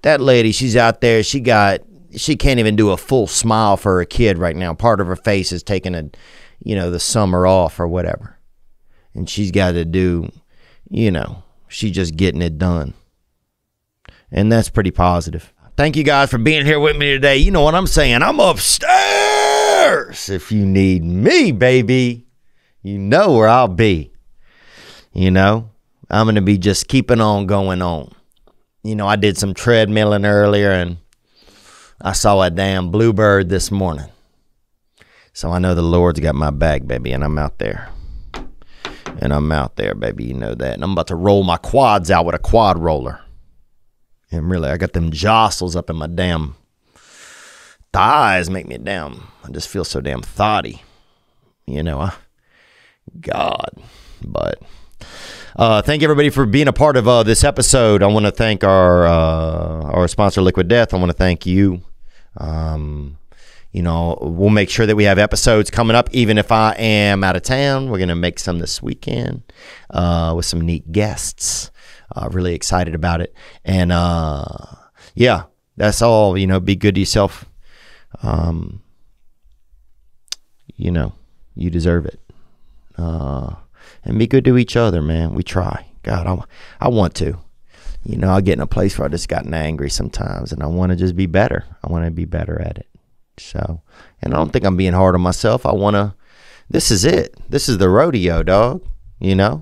That lady, she's out there. She can't even do a full smile for her kid right now. Part of her face is taking the summer off or whatever, and she's got to do, she's just getting it done, and that's pretty positive. Thank you guys for being here with me today. You know what I'm saying? I'm upstairs. If you need me, baby, you know where I'll be. You know, I'm gonna be just keeping on going on. You know, I did some treadmilling earlier, and I saw a damn bluebird this morning. So I know the Lord's got my back, baby, and I'm out there. And I'm out there, baby, you know that. And I'm about to roll my quads out with a quad roller. And really, I got them jostles up in my damn thighs. Make me damn, I just feel so damn thotty. You know, God, but... thank everybody for being a part of this episode. I want to thank our sponsor, Liquid Death. I want to thank you. We'll make sure that we have episodes coming up, even if I am out of town. We're going to make some this weekend with some neat guests. Really excited about it. And, yeah, that's all. Be good to yourself. You deserve it. And be good to each other, man. We try. God, I want to. I get in a place where I just gotten angry sometimes, and I want to just be better. I want to be better at it. So, and I don't think I'm being hard on myself. This is it. This is the rodeo, dog, And I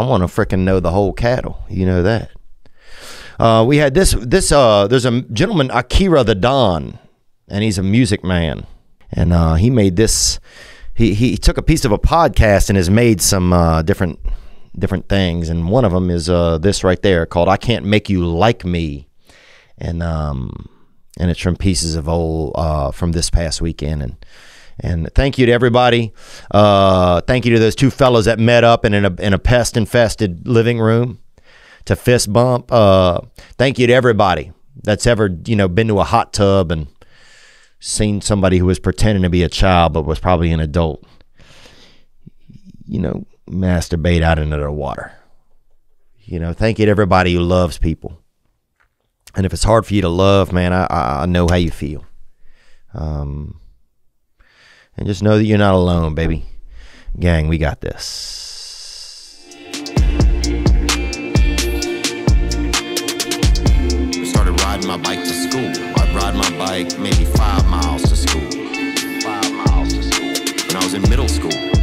want to freaking know the whole cattle. You know that. We had this there's a gentleman, Akira the Don, and he's a music man. And he made this. He took a piece of a podcast and has made some different things, and one of them is this right there called "I Can't Make You Like Me," and it's from pieces of old from this past weekend. And thank you to everybody. Thank you to those two fellows that met up in a pest infested living room to fist bump. Thank you to everybody that's ever been to a hot tub and seen somebody who was pretending to be a child but was probably an adult, masturbate out into the water. Thank you to everybody who loves people. And if it's hard for you to love, man, I know how you feel. And just know that you're not alone, baby. Gang, we got this. My bike to school. I'd ride my bike maybe 5 miles to school. When I was in middle school,